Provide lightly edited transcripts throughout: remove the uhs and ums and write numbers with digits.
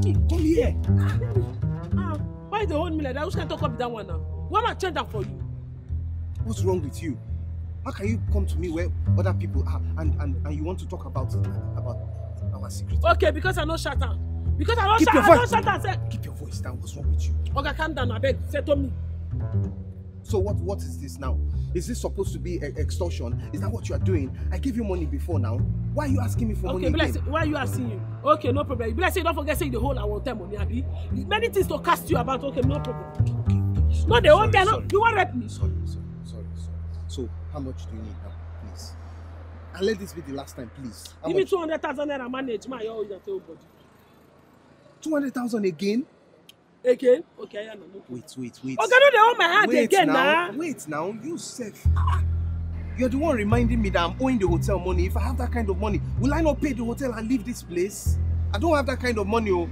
Baby, come here. Why they hold me like that? Who can talk up that one now? Why am I change that for you? What's wrong with you? How can you come to me where other people are and you want to talk about our secret? Okay, because I know Shatan. Because I know Shatan. Keep your voice down. What's wrong with you? Okay, calm down. I beg. Settle me. So what is this now? Is this supposed to be extortion? Is that what you are doing? I gave you money before now. Why are you asking me for money again? Okay, why are you asking you? Okay, no problem. Bless you, don't forget saying the whole hour time money, Abi. Many things to cast you about. Okay, no problem. Okay, sorry, no, they won't be. You won't rep me. Sorry. So how much do you need now, please? And let this be the last time, please. How Give much? Me 200,000 naira manage my own body. 200,000 again? Again? Okay, I know. Wait. Okay, no, they own my hand again now. Wait now, you safe. You're the one reminding me that I'm owing the hotel money. If I have that kind of money, will I not pay the hotel and leave this place? I don't have that kind of money. Oh.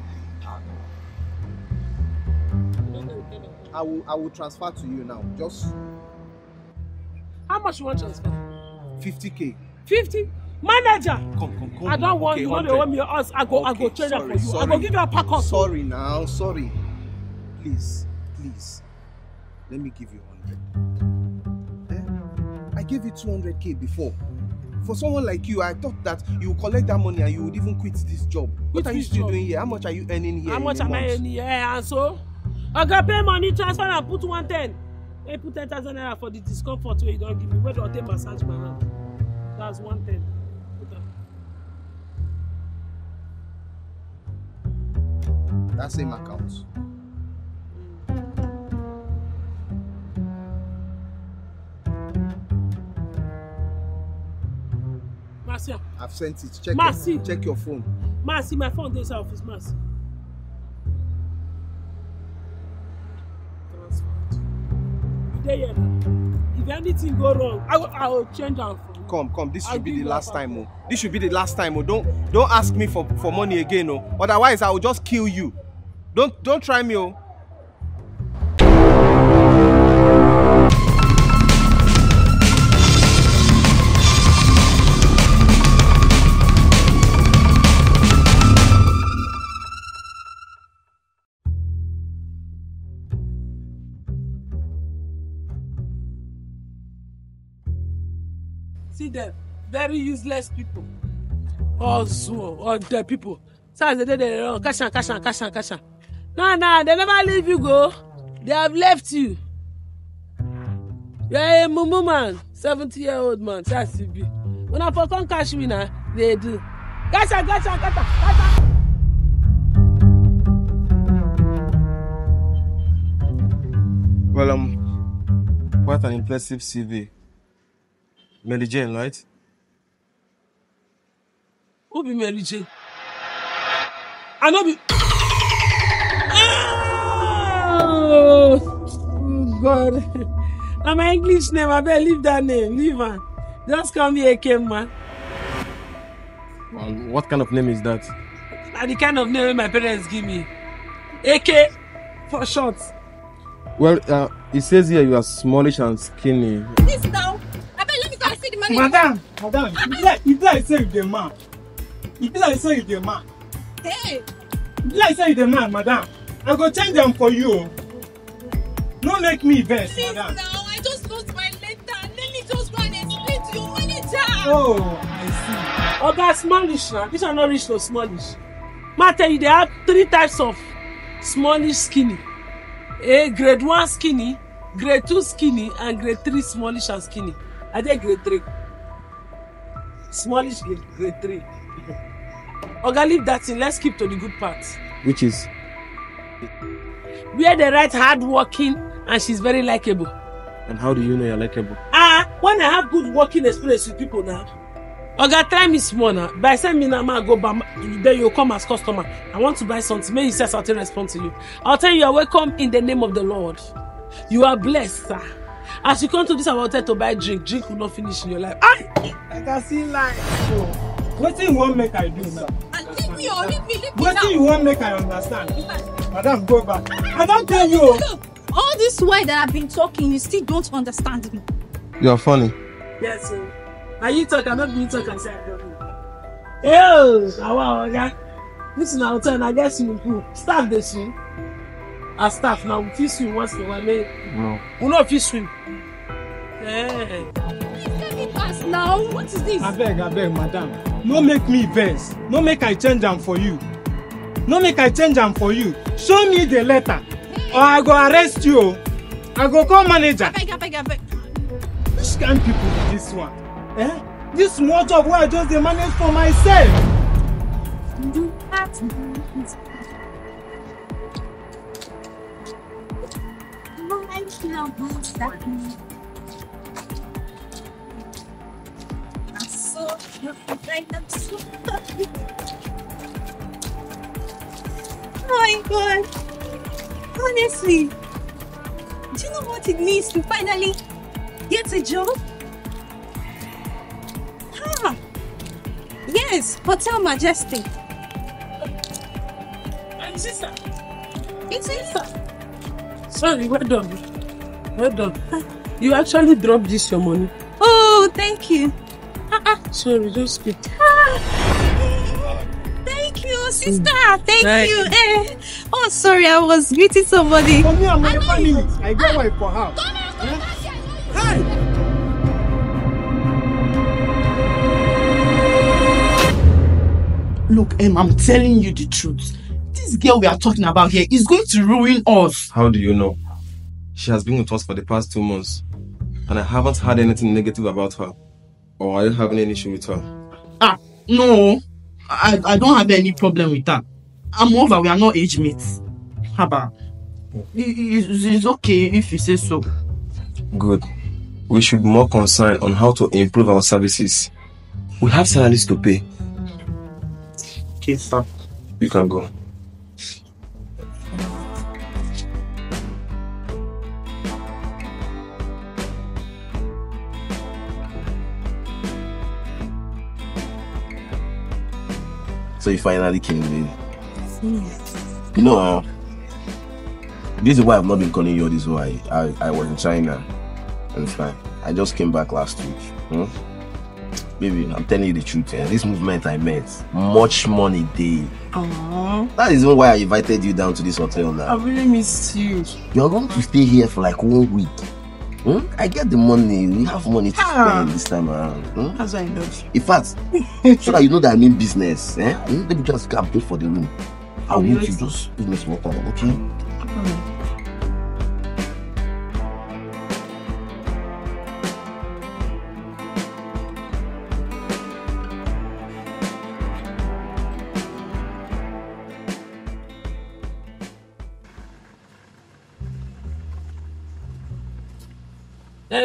I will transfer to you now. Just. How much you want to transfer? 50K. 50? Manager! Come. I don't want you. They want me to ask. I go trade that for you. Sorry. I go give you a pack up. Sorry now. Sorry. Please, let me give you 100. I gave you 200K before. For someone like you, I thought that you would collect that money and you would even quit this job. What are you still doing here? How much are you earning here? How much am I earning here? And so, I got pay money transfer and put 110. I put 10,000 naira for the discomfort where you don't give me. Where do I take massage my hand? That's 110. That same account. Marcia. I've sent it. Check Marcy. Check your phone. Marcy, my phone goes off. It's Marcy. If anything go wrong, I will change that phone. Come. This should be the last time. Oh. This should be the last time. Oh, don't ask me for money again. Oh, otherwise I will just kill you. Don't try me, oh. See them, very useless people. Also, all the people. So they run, cash. No, they never leave you go. They have left you. You're a mumu man, 70-year-old man. That's it. When I come cash me now, they do. Cash. Well, quite an impressive CV. Mary Jane, right? Who be Mary Jane? I know be... Oh, God. And my English name, I better leave that name. Leave her. Just call me Ekema. Well, what kind of name is that? The kind of name my parents give me. AK for short. Well, it says here you are smallish and skinny. This now. Madam, it say with the man. It say with the man. Hey! It say with the man, madam. I go change them for you. Don't make me vex, madam. Please now, I just lost my letter. Let me just go and explain to your manager. Oh, I see. Oh, that's smallish now. This are not rich, no smallish. Matter, they have three types of smallish skinny. Grade 1 skinny, grade 2 skinny, and grade 3 smallish and skinny. I think grade 3. Smallish grade 3. Okay, leave that in. Let's keep to the good part. Which is? We are the right hard-working and she's very likable. And how do you know you're likable? When I have good working experience with people now. Okay, try me small now. By saying me now, I go back. Then you come as customer. I want to buy something. May you say something response to you. I'll tell you, you are welcome in the name of the Lord. You are blessed, sir. As you come to this hotel to buy drink will not finish in your life. I can see life. So, what do you want make I do now? Leave me. What do you want make I understand? Madam, go back. I don't tell you. Look, all this way that I've been talking, you still don't understand me. You're funny. Yes, sir. Are you talking? I'm not being talking. Hey, how are you? This is my hotel and I get swimming pool. Staff they swim. As staff now, we fit swim once in a while. No. We not fit swim. Hey. Now, what is this? I beg, madam. No make me vex. No make I change them for you. Show me the letter. Hey. Or I go arrest you. I go call manager. I beg. Which kind of people do this one? Eh? This small job where I just the manage for myself. I'm so happy. Oh my God! Honestly, do you know what it means to finally get a job? Ah, yes, Hotel Majesty. Sister. It's sister. Sorry, well done. You actually dropped this, your money. Oh, thank you. Sorry, don't speak. Thank you, sister. Thank you. Eh. Oh, sorry, I was meeting somebody. For me, I'm not funny. I go away for her. Hey! Look, Em, I'm telling you the truth. This girl we are talking about here is going to ruin us. How do you know? She has been with us for the past 2 months and I haven't heard anything negative about her. Or are you having any issue with her? No. I don't have any problem with her. I'm over, we are not age mates. Haba, it's okay if you say so. Good. We should be more concerned on how to improve our services. We have salaries to pay. Okay, sir. You can go. So you finally came in. Yes. You know, this is why I've not been calling you this way. I was in China. Understand? I just came back last week. Baby, I'm telling you the truth. Yeah. This movement I met, much money day. Aww. That is why I invited you down to this hotel now. I really missed you. You're going to stay here for like 1 week. I get the money. We have money to spend this time around. That's why I love you. In fact, so that you know that I mean business. Let me just come pay for the room. I want you just give me some water, okay?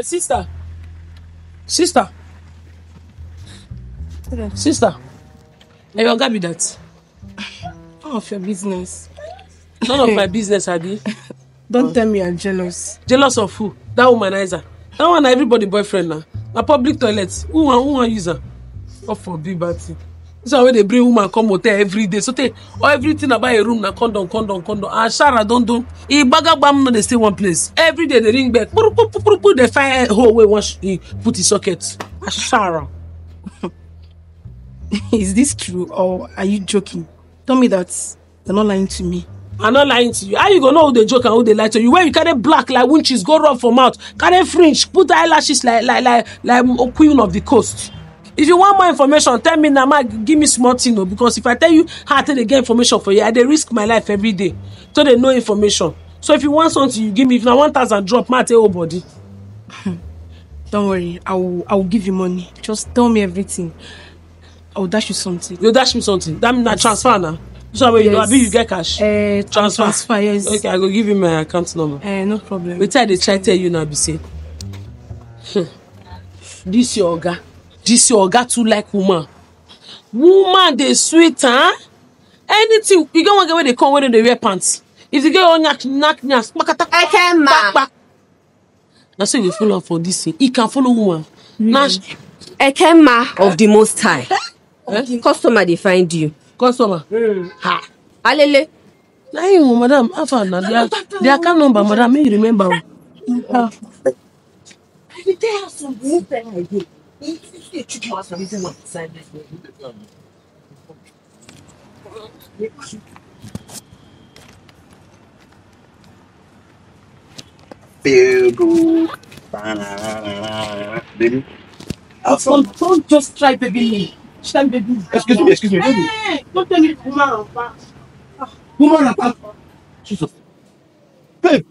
Sister. Hey, you got me that. None of your business. None of my business, Adi. Don't tell me I'm jealous. Jealous of who? That womanizer. That one everybody boyfriend now. The public toilets. Who want user? Not for big bad thing. This is where they bring woman come hotel every day. So they everything about a room now condom. And Shara don't. He bagabam no they stay one place. Every day they ring back. They fire whole way once he put his socket. Ashara. Is this true or are you joking? Tell me that they're not lying to me. I'm not lying to you. How you gonna know who they joke and who they lie to you? When you carry black like winches, go rub for mouth, carry fringe, put eyelashes like queen of the coast. If you want more information, tell me now, give me small thing, because if I tell you how to get information for you, I they risk my life every day. So they know information. So if you want something, you give me. If not 1,000 drop, my tell body. Don't worry, I will give you money. Just tell me everything. I will dash you something. You'll dash me something. That means I transfer now. So yes. You get cash. Transfer, yes. Okay, I will give you my account number. No problem. We tell the try tell you now, be safe. This your guy. This your got to like woman. Woman, they sweet, huh? Anything, you don't want to get where they come, where they wear pants. If you get on knack, Ekema. That's why you follow for this thing. He can follow woman. Ekema of the Most High. Customer, they find you. Customer? Ha. Alele. No, madam, I found that. They account number, madam, you remember. You tell her some good thing I did. Don't just try baby me. Excuse me. Hey, don't tell me woman and pass. Jesus. Baby.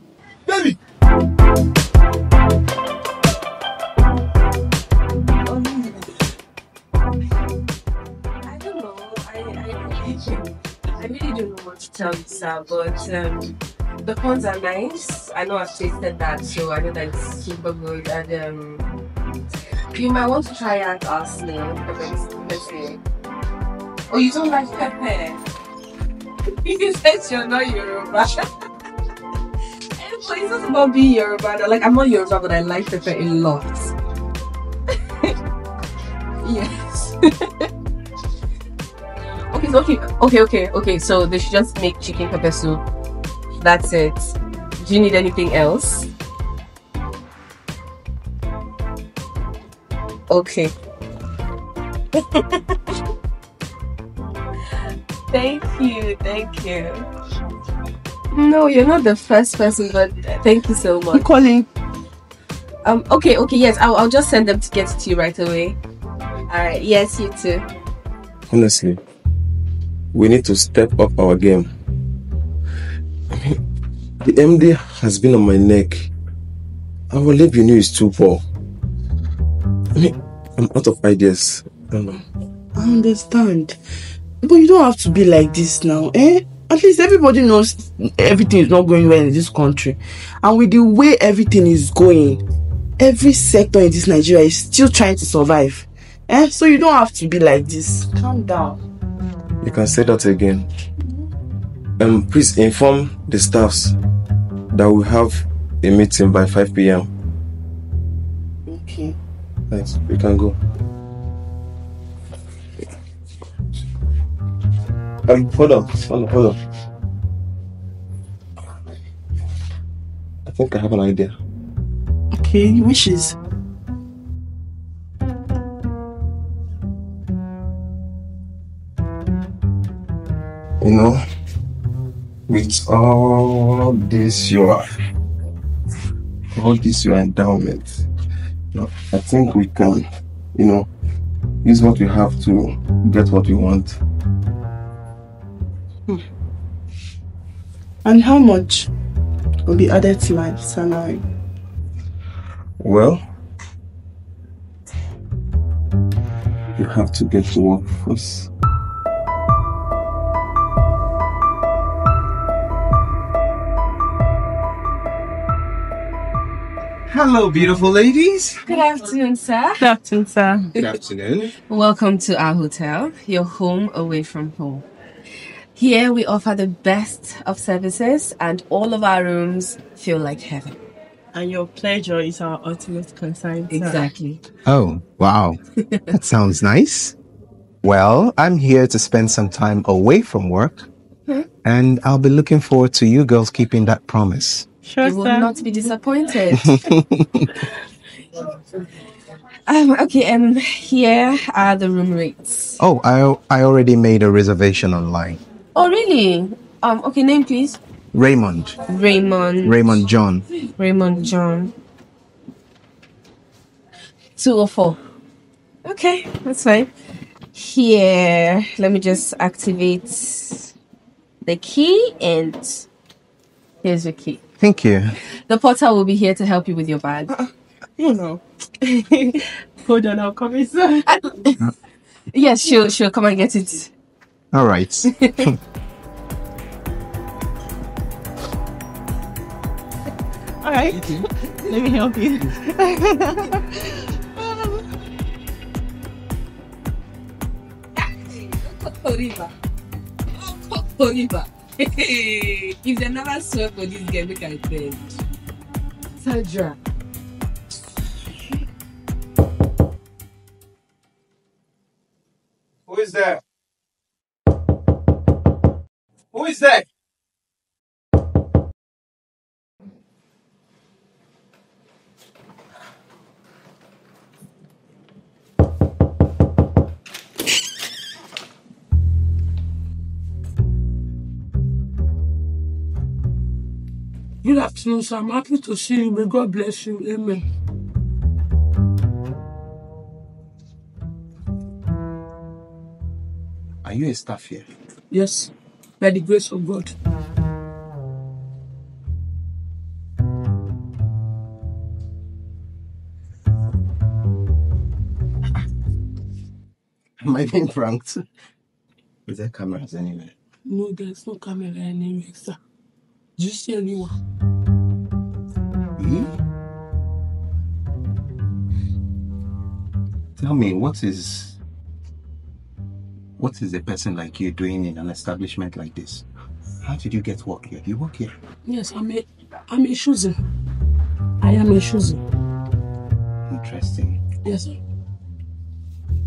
I really don't know what to tell you, sir, but the prawns are nice. I know I've tasted that, so I know that it's super good. And you might want to try out our snail pepper. Oh, you don't like pepper? You said you're not Yoruba. It's not about being Yoruba. No, like, I'm not Yoruba, but I like pepper a lot. Yes. Okay. So they should just make chicken pepper soup. That's it. Do you need anything else? Okay. Thank you. No, you're not the first person, but thank you so much. I'm calling. Okay, yes, I'll just send them to get it to you right away. Alright, yes, you too. Honestly, we need to step up our game. I mean, the MD has been on my neck. Our lab you knew is too poor. I mean, I'm out of ideas. I don't know. I understand. But you don't have to be like this now, eh? At least everybody knows everything is not going well in this country. And with the way everything is going, every sector in this Nigeria is still trying to survive. Eh? So you don't have to be like this. Calm down. You can say that again. Please inform the staffs that we have a meeting by 5 p.m. Okay. Thanks. We can go. Hold on. I think I have an idea. Okay, wishes. You know, with all this your endowment, I think we can, use what we have to get what we want. And how much will be added to my salary? Well, you have to get to work first. Hello, beautiful ladies. Good afternoon, sir. Good afternoon, sir. Good afternoon. Welcome to our hotel, your home away from home. Here we offer the best of services and all of our rooms feel like heaven. And your pleasure is our ultimate concern, sir. Exactly. Oh, wow. That sounds nice. Well, I'm here to spend some time away from work. And I'll be looking forward to you girls keeping that promise. Sure, you will not be disappointed. Okay, and here are the room rates. Oh, I already made a reservation online. Oh, really? Okay, name please. Raymond. Raymond John. 204. Okay, that's fine. Here, let me just activate the key, and here's your key. Thank you. The porter will be here to help you with your bag. Hold on, I'll come inside. Yes, she'll come and get it. All right. All right. Let me help you. Coco River. If they never swear for this game, we can trade. Sandra. Who is there? Good afternoon, sir. I'm happy to see you. May God bless you. Amen. Are you a staff here? Yes, by the grace of God. Am I being pranked? Is there cameras anywhere? No, there's no camera anywhere, sir. Do you see anyone? Hmm? Tell me, what is a person like you doing in an establishment like this? How did you get work here? Do you work here? Yes, I'm a chooser. I am a chooser. Interesting. Yes, sir.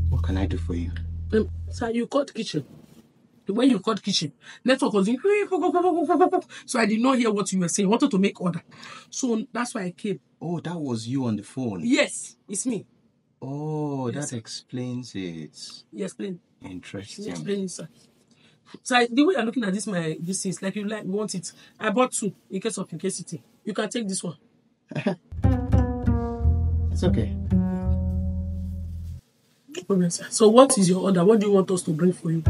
What can I do for you? Sir, you caught kitchen. The way you caught kitchen, network was in. So I did not hear what you were saying. I wanted to make order. So that's why I came. Oh, that was you on the phone? Yes, it's me. Oh, yes, that explains it. Yes, explain. Interesting. Explain it, sir. So the way you're looking at this, this is like you want it. I bought two in case of incasity. You can take this one. It's okay. So what is your order? What do you want us to bring for you?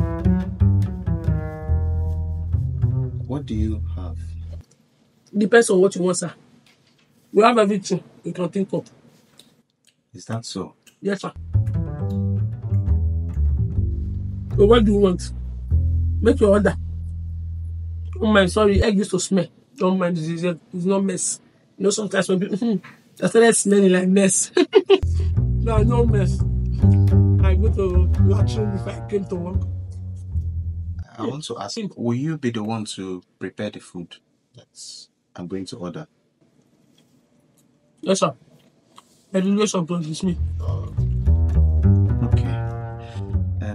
What do you have? Depends on what you want, sir. We have everything you can think of. Is that so? Yes, sir. So what do you want? Make your order. Don't mind, sorry, egg used to smell. Don't mind, it's not mess. You know, sometimes when people... I started smelling like mess. No, no mess. I go to lunchroom if I came to work. I want to ask, will you be the one to prepare the food that I'm going to order? Yes, sir. I do not promise me. Okay.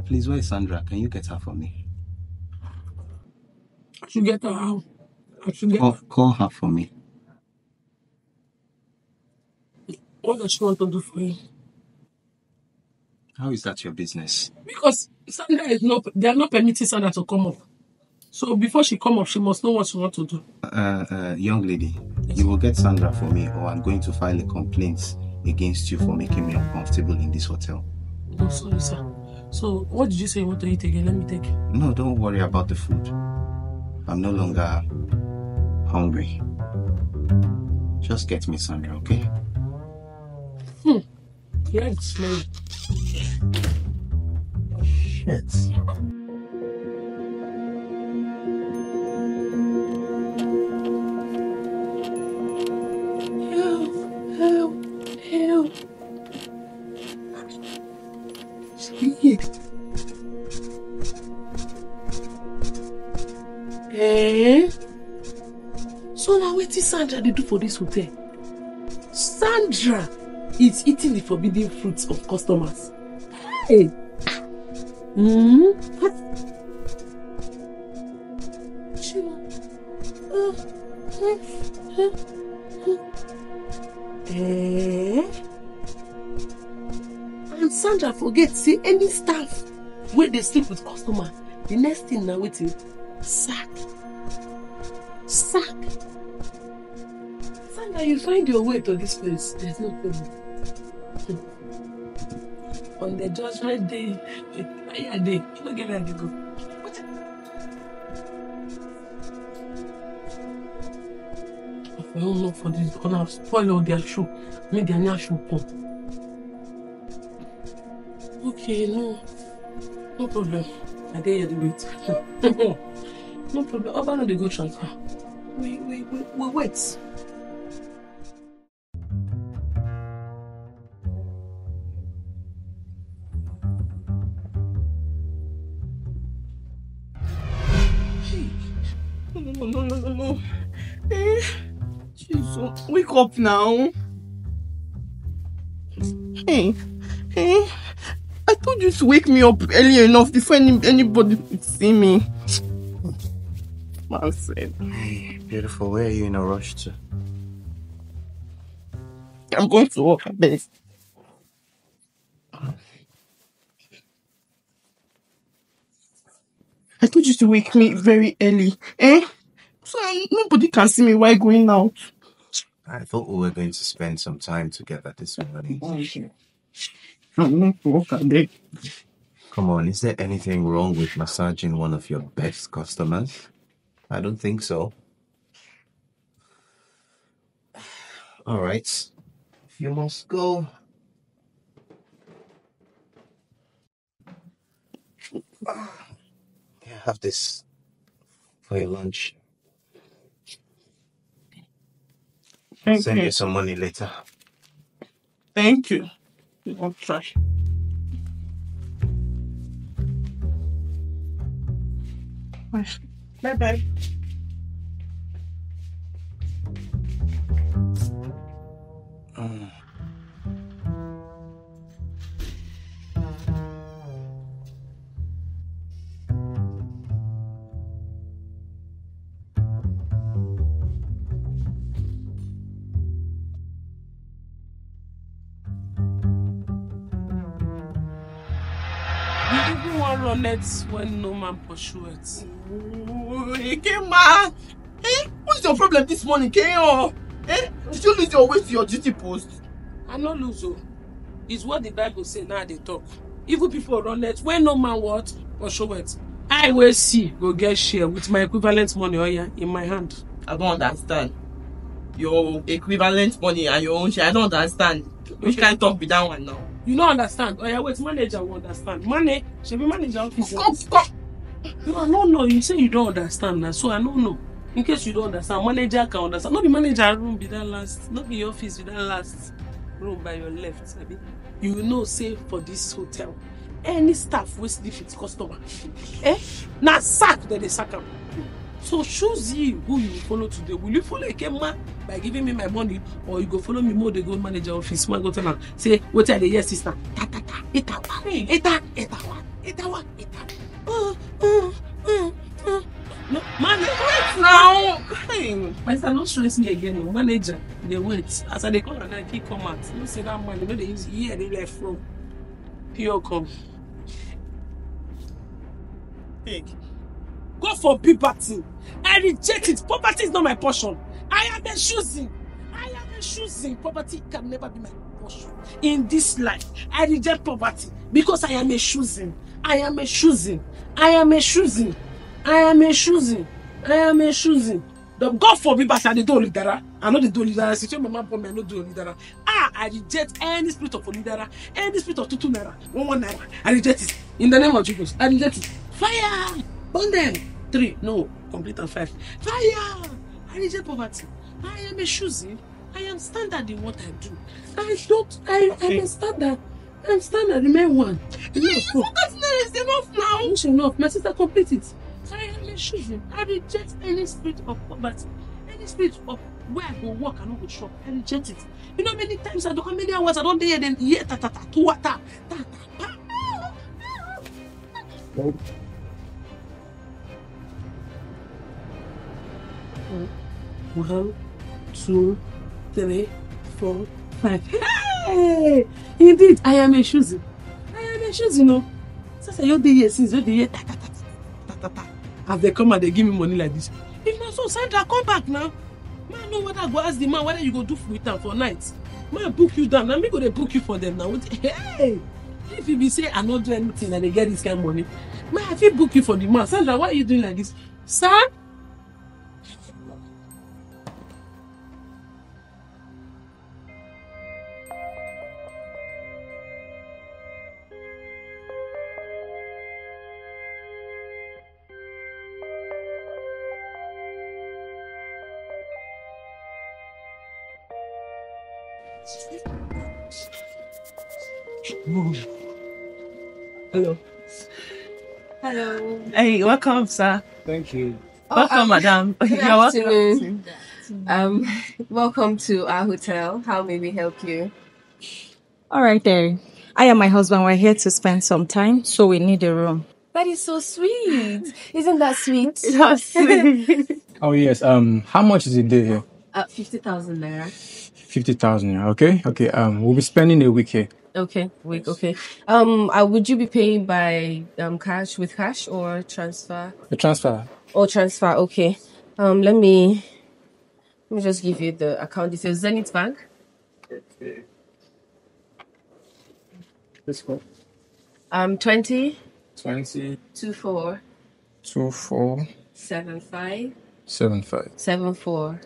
Please, where is Sandra? Can you get her for me? I should get her out. Call her for me. What does she want to do for you? How is that your business? Because Sandra is not, they are not permitting Sandra to come up. So before she come up, she must know what she wants to do. Young lady, yes, you will get Sandra for me, or I'm going to file a complaint against you for making me uncomfortable in this hotel. Oh, sorry, sir. So what did you say you want to eat again? Let me take it. No, don't worry about the food. I'm no longer hungry. Just get me Sandra, okay? Hmm. Yeah, slowly. Shit. Help. Shit. Eh? So now what is Sandra they do for this hotel? Sandra is eating the forbidden fruits of customers. Hey! What? And Sandra forgets, see, any staff where they sleep with customer, the next thing now waiting, sack. Sandra, you find your way to this place. There's no problem. On the judgment day, the fire day, you don't get ready to go. What? If I don't look for this, I'm gonna spoil all their show. Make their new show come. Okay, no problem. I dare you to wait. No problem. How about they go transfer? We wait. No. Jesus, wake up now. Hey. I told you to wake me up early enough before anybody could see me. Man said. Hey, beautiful, where are you in a rush to? I'm going to work, I bet. I told you to wake me very early, eh? So nobody can see me while going out. I thought we were going to spend some time together this morning. I'm not working. Come on, is there anything wrong with massaging one of your best customers? I don't think so. All right. If you must go. Here, have this for your lunch. Send you some money later. Thank you. I'll try. Bye-bye. When no man pursue it. Ekema! Hey, what's your problem this morning, Keo? Hey, did you lose your way to your duty post? I not lose it. It's what the Bible says now they talk. Evil people run it. When no man what pursue it. I will see go get share with my equivalent money in my hand. I don't understand. Your equivalent money and your own share. I don't understand. Which kind of talk be that one now? You don't understand. Oh yeah, wait, manager will understand. Money, should be manager. No, I don't know. You say you don't understand now, so I don't know. In case you don't understand, manager can understand. Not be manager room be that last. Not be office be that last room by your left, sabi. You know, say for this hotel, any staff will sleep with customer. Eh? Now sack that they sack up. So choose you who you follow today. Will you follow Ekema by giving me my money, or you go follow me more the gold manager office? Go to now. Say, what are the yes sister? Ta ta ta. Ita wa. No, manager, wait now. My son, don't stress me again. Manager, they wait. As they call and I keep come out. You say that money. You know they use here. They left from. Pure come. Big. Go for puberty. I reject it. Poverty is not my portion. I am choosing. Poverty can never be my portion. In this life, I reject poverty because I am choosing. The God forbid, but I don't leader. I know the do leader. Situation, my mom, I know do leader. I reject any spirit of leader, any spirit of tutu naira, 119. I reject it in the name of Jesus. I reject it. Fire. Burn them. 3. No. Complete on 5. Fire. I reject poverty. I am a choosing. I am standard in what I do. I am a standard. I am standard. Remain one. That's enough now. It's enough. My sister, complete it. I am a choosing. I reject any spirit of poverty. Any spirit of where I go work and not go shop. I reject it. You know, many times I don't come many hours. I don't hear them. Yeah, ta ta ta ta ta ta. Oh. 1, 2, 3, 4, 5. Hey! Indeed, I am a shoes. I am a shoes, you know. Since I got the year, as they come and they give me money like this. If not so, Sandra, come back now. Man, know what I go ask the man, whether you go do with them for nights. Man, book you down. Now me go they book you for them now. Hey! If you be say I not do anything and they get this kind of money, man, if you book you for the man, Sandra, why are you doing like this? Sir? Hello. Hello. Hey, welcome, sir. Thank you. Welcome, madam. You're welcome. Welcome to our hotel. How may we help you? All right, there. I and my husband were here to spend some time, so we need a room. That is so sweet. Isn't that sweet? That's sweet. Oh yes. How much is it there here? 50,000 naira. 50,000 naira. Okay. Okay. We'll be spending a week here. Okay, wait, okay. Would you be paying by cash, with cash or transfer? The transfer. Oh, transfer, okay. Let me just give you the account details. Zenith Bank. Okay. Let's go. 20 24 75 74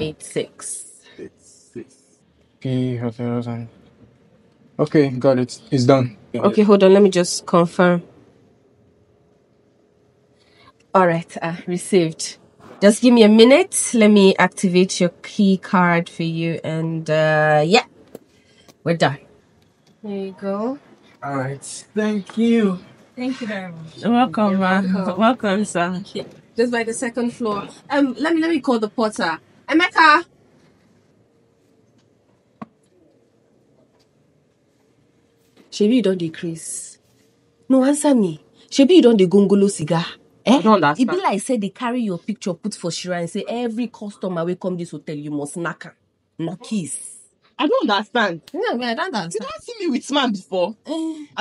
86. Okay, hotels and okay, got it. It's done. Okay, hold on. Let me just confirm. All right, received. Just give me a minute. Let me activate your key card for you, and yeah, we're done. There you go. All right. Thank you. Thank you very much. Welcome, man. Welcome, sir. Just by the second floor. Let me call the porter. Emeka. Shebi, you don't decrease. No, answer me. Shebi, you don't the gongolo cigar. Eh? I don't understand. It be like say they carry your picture, put for Shira, and say every customer will come this hotel, you must knock her. Knockies. I don't understand. No, man, I don't understand. Did I see me with man before? I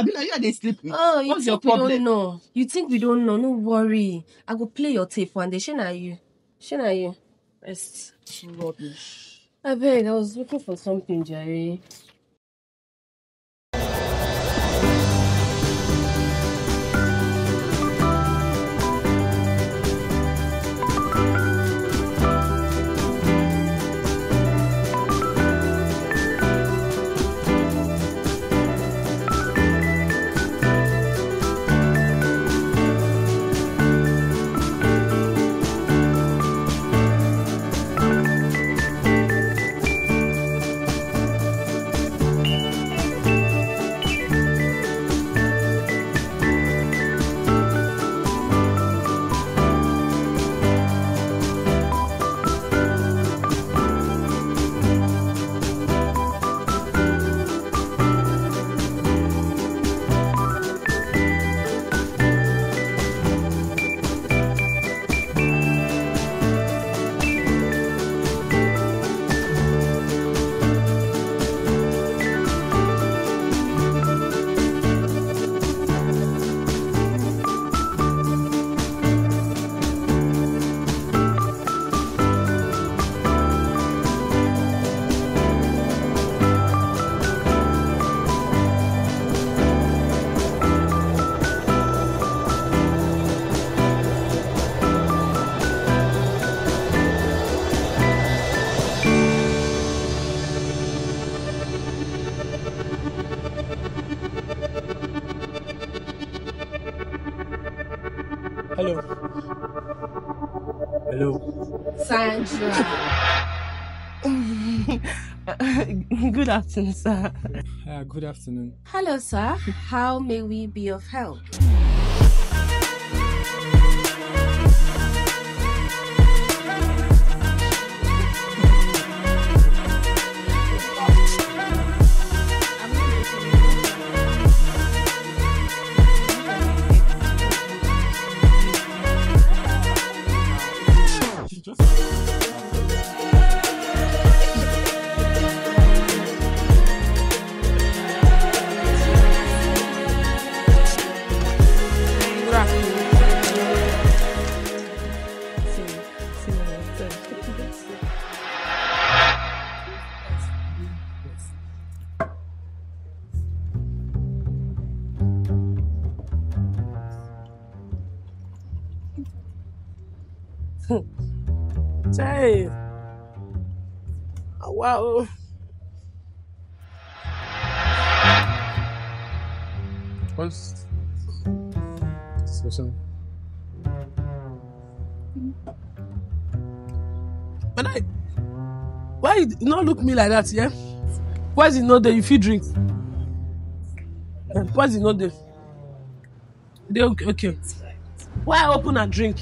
mean, are you they sleep with? Oh, you what's think your problem? We don't know. You think we don't know? No worry. I will play your tape one day. Shana, you. Shana, you. It's rubbish. I beg. I was looking for something, Jerry. Sandra. Good afternoon, sir. Good afternoon. Hello, sir. How may we be of help? Wow. What's so? But I, why you not look me like that, yeah? Why is it not there? You feel drink? Why is it not there? They okay. Why I open and drink?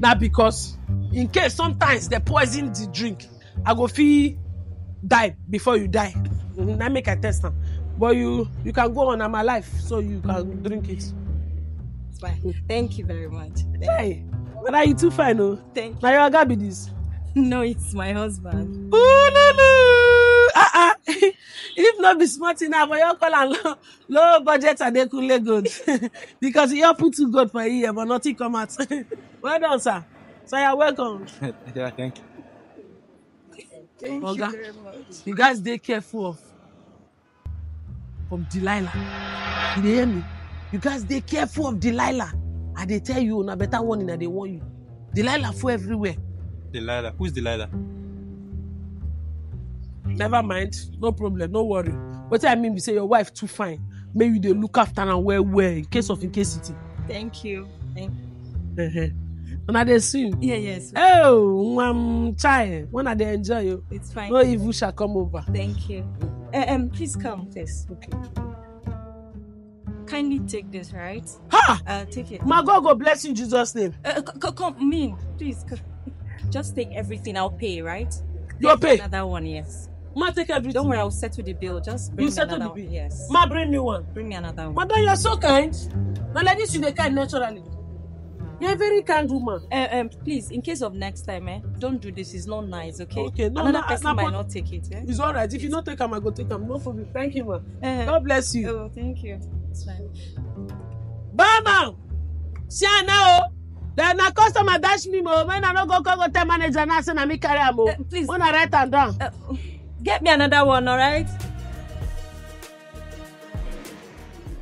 That because in case sometimes they poison the drink, I go feel. Die before you die. I make a test, but you can go on. I'm alive, so you can drink it. Fine. Thank you very much. Hey, but are you too fine, no? Thank you. Now you gotta be this. No, it's my husband. Oh no. If not be smart enough, but you call and low budget and they could lay good because you put too good for a year, but nothing come out. Well done, sir. So you're welcome. Yeah, thank you. Thank you very much. You guys stay careful of from Delilah. You hear me? You guys stay careful of Delilah. And they tell you a better warning that they want you. Delilah for everywhere. Delilah? Who's Delilah? Never mind. No problem. No worry. What I mean, we say your wife too fine. Maybe they look after and wear in case of incasity. Thank you. Thank you. When are they soon? Yeah, yes. Oh, child. When are they enjoy you? It's fine. No evil shall come over. Thank you. Please come. Yes. Okay. Kindly take this, right? Ha! Take it. My God, God bless you in Jesus' name. Come, Min, please. Just take everything. I'll pay, right? You'll pay? Another one, yes. Ma, take everything. Don't worry, I'll settle the bill. Just bring me another one. Yes. Ma, bring me one. Bring me another one. Madam, you are so kind. Now, like this, you're kind naturally. You're a very kind woman. Please, in case of next time, don't do this. It's not nice, okay? Okay. No, another person might not take it. Eh? It's all right. If you don't take them, I go take them. No problem. Thank you, ma. God bless you. Oh, thank you. It's fine. Bye, ma'am. See, I know. Then a customer dash me more. When I don't go tell manager and I say, I'm carry am. Please. When I write and down. Get me another one, all right?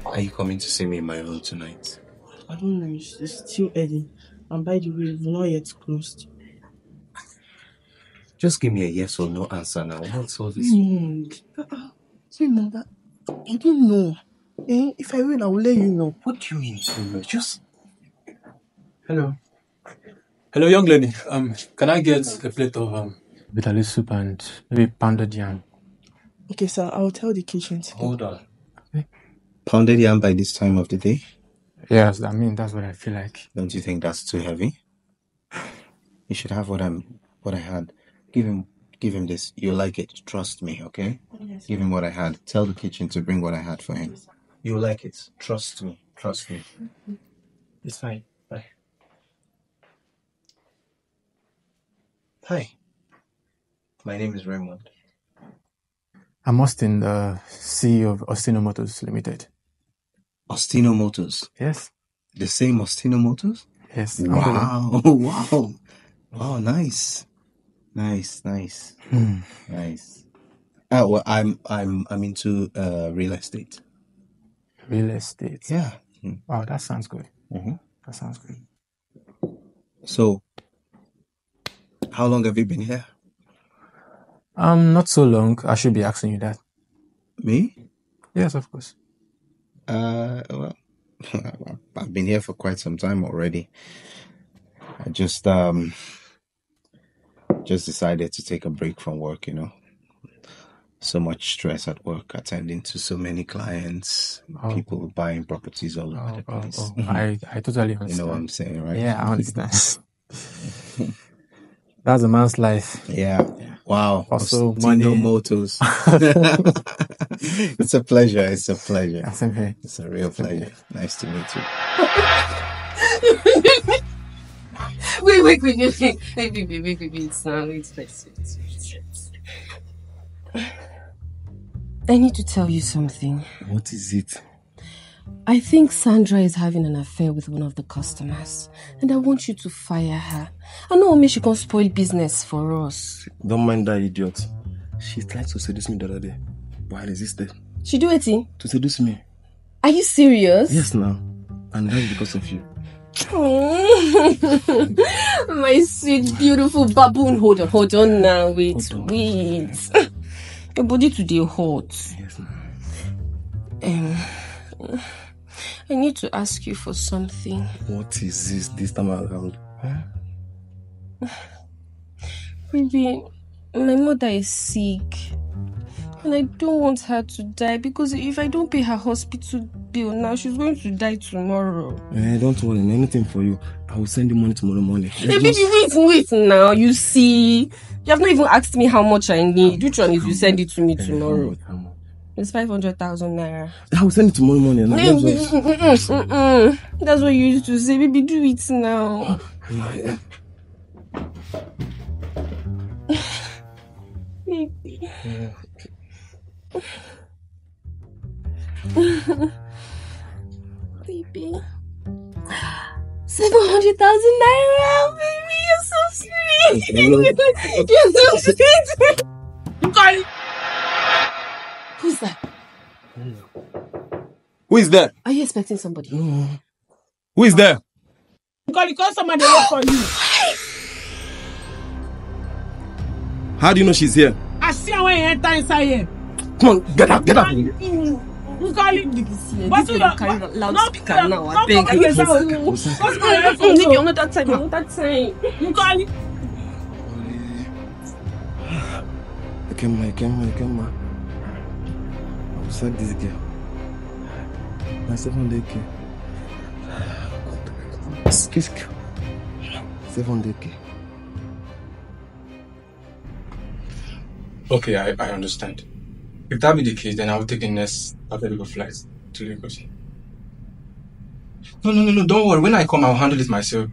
Are you coming to see me in my room tonight? I don't know, it's still early. And by the way, it's not yet closed. Just give me a yes or no answer now. What's all this? See, Mother, I don't know. If I will, I will let you know. What do you mean? Just... Hello. Hello, young lady. Can I get a plate of bitter leaf soup and maybe pounded yam? Okay, sir. I'll tell the kitchen to hold on. Okay. Pounded yam by this time of the day? Yes, I mean, that's what I feel like. Don't you think that's too heavy? You should have what I had. Give him this. You'll like it. Trust me, okay? Yes, give him what I had. Tell the kitchen to bring what I had for him. You'll like it. Trust me. Trust me. It's fine. Bye. Hi. My name is Raymond. I'm Austin, the CEO of Austin Motors Limited. Austin Motors? Yes. The same Austin Motors? Yes. Wow. Wow. Wow, nice. Nice, nice. Nice. Well, I'm into real estate. Real estate? Yeah. Wow, that sounds good. Mm-hmm. That sounds good. So, how long have you been here? Not so long. I should be asking you that. Me? Yes, of course. Well, I've been here for quite some time already. I just decided to take a break from work, you know. So much stress at work, attending to so many clients, people buying properties all over the place. I totally understand. You know what I'm saying, right? Yeah, I understand. That's a man's life. Yeah. Wow. Also, Money Motors. It's a pleasure. It's a pleasure. It's a real pleasure. Nice to meet you. Wait. I need to tell you something. What is it? I think Sandra is having an affair with one of the customers, and I want you to fire her. I know Omi, she can spoil business for us. Don't mind that idiot. She tried to seduce me the other day, but I resisted. She do it in? To seduce me. Are you serious? Yes, now. And that's because of you. My sweet, beautiful baboon. Hold on now. Wait. Your body today hot. Yes, ma'am. I need to ask you for something. What is this time around? Huh? Baby, my mother is sick. And I don't want her to die because if I don't pay her hospital bill now, she's going to die tomorrow. Don't worry, anything for you. I will send you money tomorrow morning. Baby, wait now. You see, you have not even asked me how much I need. Which one is you send it to me tomorrow? It's 500,000 naira. I will send it tomorrow morning. That's what you used to say. Baby, do it now. Baby. Baby. 700,000 naira, baby. You're Nkoli! Who's that? Who is there? Are you expecting somebody? Mm. Who is there? Nkoli, call somebody work for you. How do you know she's here? I see her when you enter inside here. Come on, get out of here. Nkoli, what's with your loudspeaker now? I think I can't. What's going on? Leave you on that time. Nkoli. Ekema. I'll sack this girl. My second day came. Qu'est-ce que c'est vendéqué? Okay, I understand. If that be the case, then I will take the next available flight to Lagos. No, don't worry. When I come, I'll handle it myself.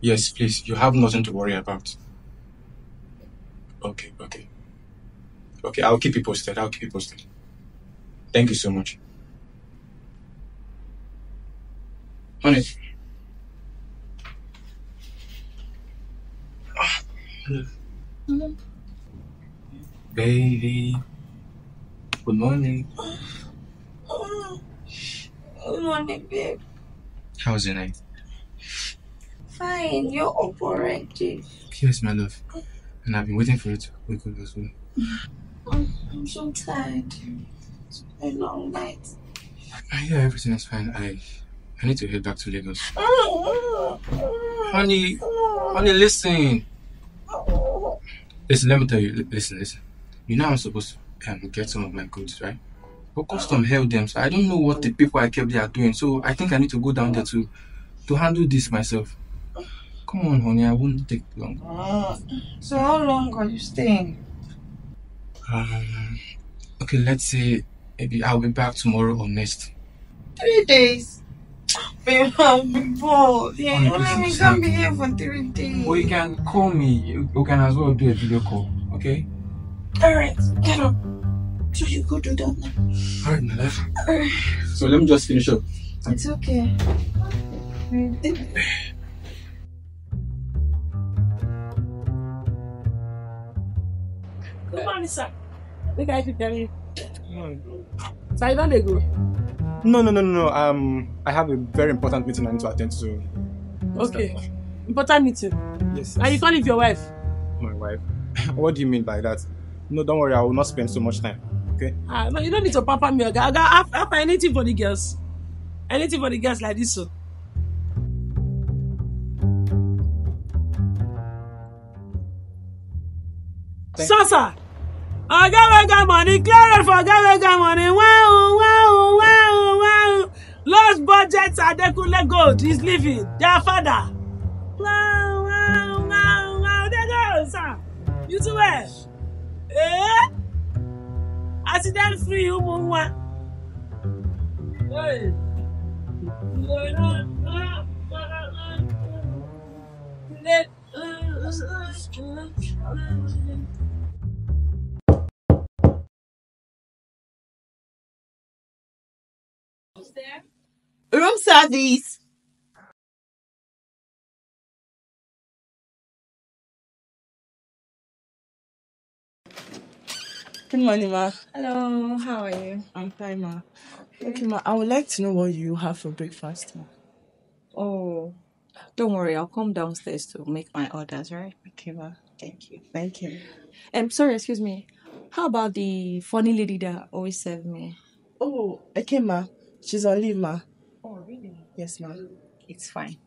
Yes, please. You have nothing to worry about. Okay, I'll keep you posted. Thank you so much. Honey. Baby. Good morning. Good morning, babe. How was your night? Fine, you're up already. Yes, my love. And I've been waiting for you to wake up as well. I'm so tired. It's a long night. Yeah, everything is fine. I need to head back to Lagos. Honey, listen. Listen, let me tell you. Listen. You know I'm supposed to get some of my goods, right? But custom held them, so I don't know what the people I kept there are doing. So I think I need to go down there to handle this myself. Come on, honey, I won't take long. So how long are you staying? Okay, let's say maybe I'll be back tomorrow or next. 3 days. Babe, I'll be bored. Yeah, you let me come be here for 3 days. Or you can call me. You can as well do a video call, okay? Alright, get up. So you go do that now. Alright, my love. Alright. So let me just finish up. It's okay. Good morning, sir. Look at you, Daddy. Sir, you don't go. No. I have a very important meeting I need to attend to. Okay. Important meeting? Yes. Are you calling with your wife? My wife? What do you mean by that? No, don't worry. I will not spend so much time. Okay? No, you don't need to pamper me. I'll have anything for the girls. Anything for the girls like this, so. Sasa! I got money, clear it for got money. Wow. Lost budgets are they could let go. He's leaving. Their father. Wow. There goes, sir. You too well. Eh? Accident free, you won't want. Hey. There. Room service. Good morning, ma. Hello, how are you? I'm fine, ma. Okay, ma, I would like to know what you have for breakfast, ma. Oh, don't worry, I'll come downstairs to make my orders, right? Okay, ma. Thank you. Sorry, excuse me. How about the funny lady that always served me? Oh, Ekema. She's on leave, ma. Oh, really? Yes, ma. It's fine.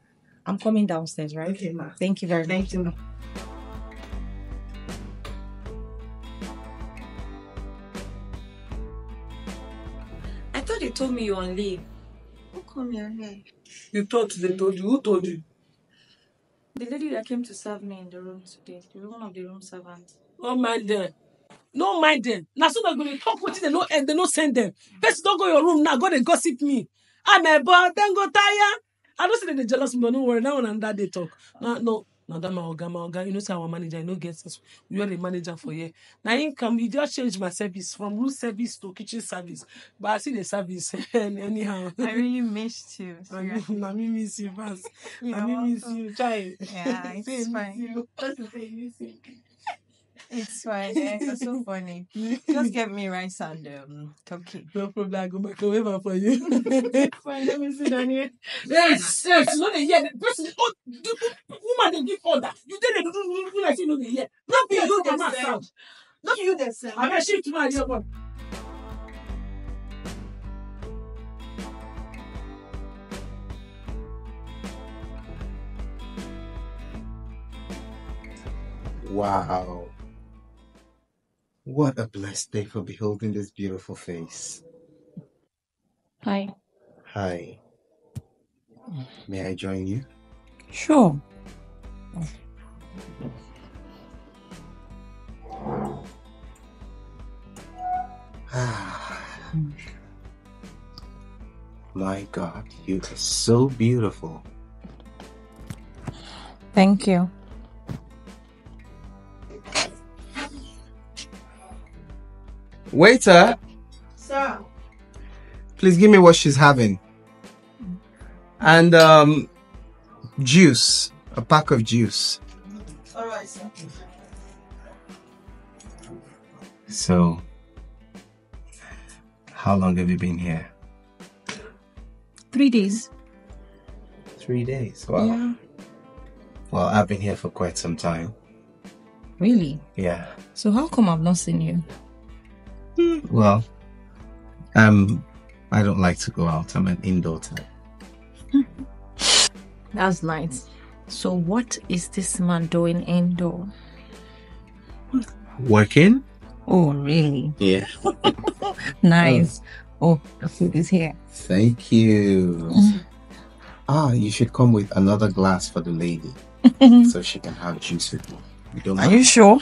I'm coming downstairs, right? Okay, ma. Thank you very much. Thank you, ma. I thought they told me you're on leave. Who called me on leave? You thought they told you? Who told you? The lady that came to serve me in the room today. She was one of the room servants. Oh, my dear. No mind them. Now so they're going to talk with you. They no send them. First, don't go to your room now. Go and gossip me. I'm a boy. Then go tired. I don't see that they jealous, but don't worry. Now and that they talk. No, Now that my oga, you know, say our manager, you know, get us. We were the manager for here. Now income, you just change my service from room service to kitchen service. But I see the service anyhow. I really missed you. I miss you first. I miss you, child. Yeah, it's fine. It's fine. It's so funny. Just get me rice and turkey. No problem. I go back over for you. Fine. Let me sit down here. Yes. You know the year. The person. Oh, the woman they give order. You tell them to do like you know the year. Not be you themselves. Not you themselves. I bet she tomorrow your one. Wow. What a blessed day for beholding this beautiful face. Hi. Hi. May I join you? Sure. My God, you are so beautiful. Thank you. Waiter! Sir! Please give me what she's having. And, juice. A pack of juice. Alright, sir. So, how long have you been here? 3 days. 3 days? Wow. Yeah. Well, I've been here for quite some time. Really? Yeah. So how come I've not seen you? Well, I don't like to go out. I'm an indoor type. That's nice. So what is this man doing indoor? Working? Oh, really? Yeah. Nice. Oh, the food is here. Thank you. You should come with another glass for the lady. So she can have juice with me. You don't mind? Are you sure?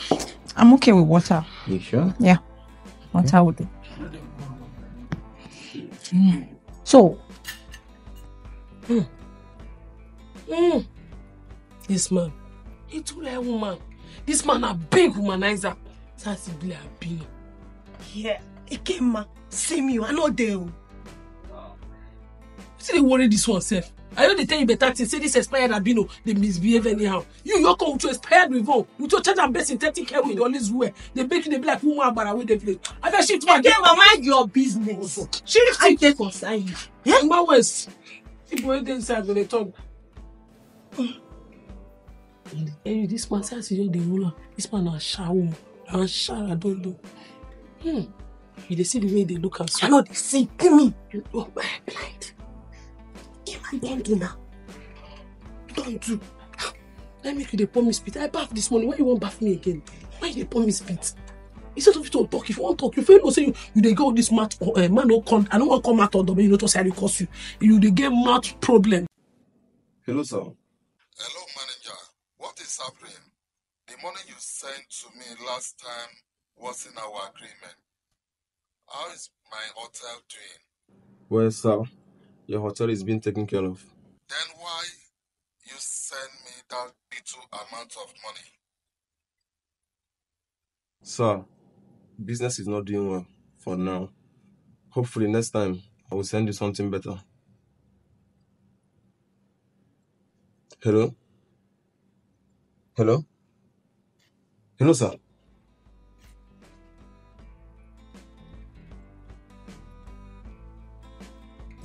I'm okay with water. You sure? Yeah. What I would do. So. This man. He too like woman. This man a big womanizer. Sensibly a big. Yeah. Ekema. Same you. I know they. See they worry this one self. I know they tell you better things. Say this expired abino. They misbehave anyhow. You come to expired revolt. You to charge and best synthetic hair with all this wear. They bake they be like woman but away they play. I just shift my game. Mind your business. Shift I take consign. My words. People inside when they talk. Hey, this man says you the ruler. This man a shower. A shower I don't do. You they see the way they look at you. I know they see. Give me. You look blind. Don't do now. Don't do. I make you the pour me spit. I bath this morning. Why you won't bath me again? Why you pour me spit? Instead of you to talk, if you want to talk, you fail to say you they go this mat or man no con. I don't want to come out on the you know to say I curse you. You they get mat problem. Hello, sir. Hello, manager. What is happening? The money you sent to me last time was in our agreement. How is my hotel doing? Well, sir. Your hotel is being taken care of. Then why you send me that little amount of money? Sir, business is not doing well for now. Hopefully next time I will send you something better. Hello? Hello? Hello, sir.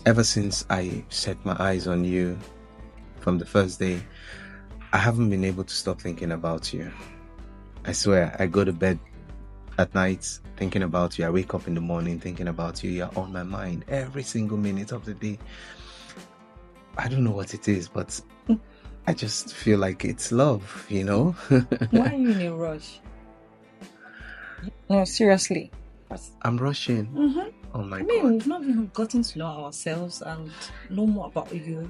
Ever since I set my eyes on you, from the first day, I haven't been able to stop thinking about you. I swear, I go to bed at night thinking about you. I wake up in the morning thinking about you. You're on my mind every single minute of the day. I don't know what it is, but I just feel like it's love, you know? Why are you in a rush? No, seriously. I'm rushing. Oh my God. I mean, we've not even gotten to know ourselves and know more about you.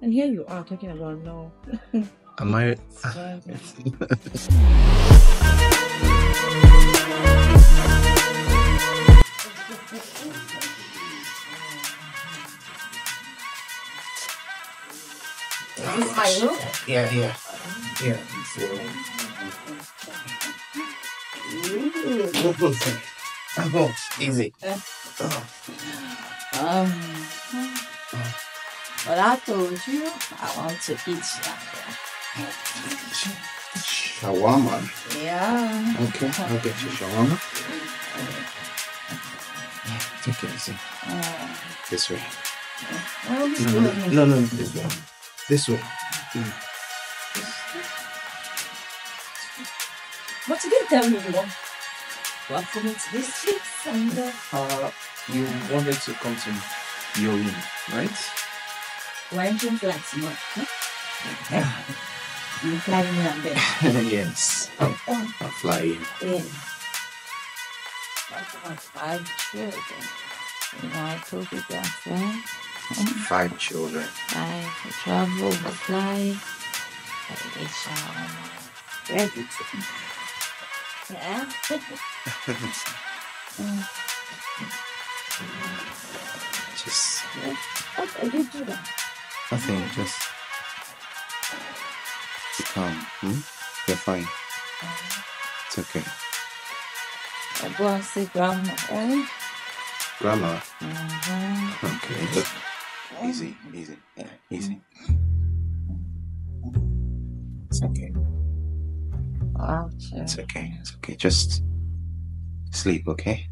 And here you are talking about now. Am I? Is this my room? Yeah. Yeah. So, oh, easy. But I told you I want to eat shawarma. Yeah. Okay, I'll get you shawarma. Yeah, take it easy. This way. No, this way. This way. What did you tell me you want? What for me to this trip, Sandra? You wanted to come to your room, right? Why don't you fly tomorrow? Huh? You fly in London? Yes. I'll fly in. Yes. What about 5 children? You know, I told you that, right? 5 children. 5. Travel, fly. I eat shawarma. Everything. Yeah? Just... Yeah. What did you do? Nothing, just be calm. You're fine. It's okay. I go and see Grandma, eh? Grandma? Okay, look. Easy. It's okay. Ouch. It's okay. Just sleep, okay?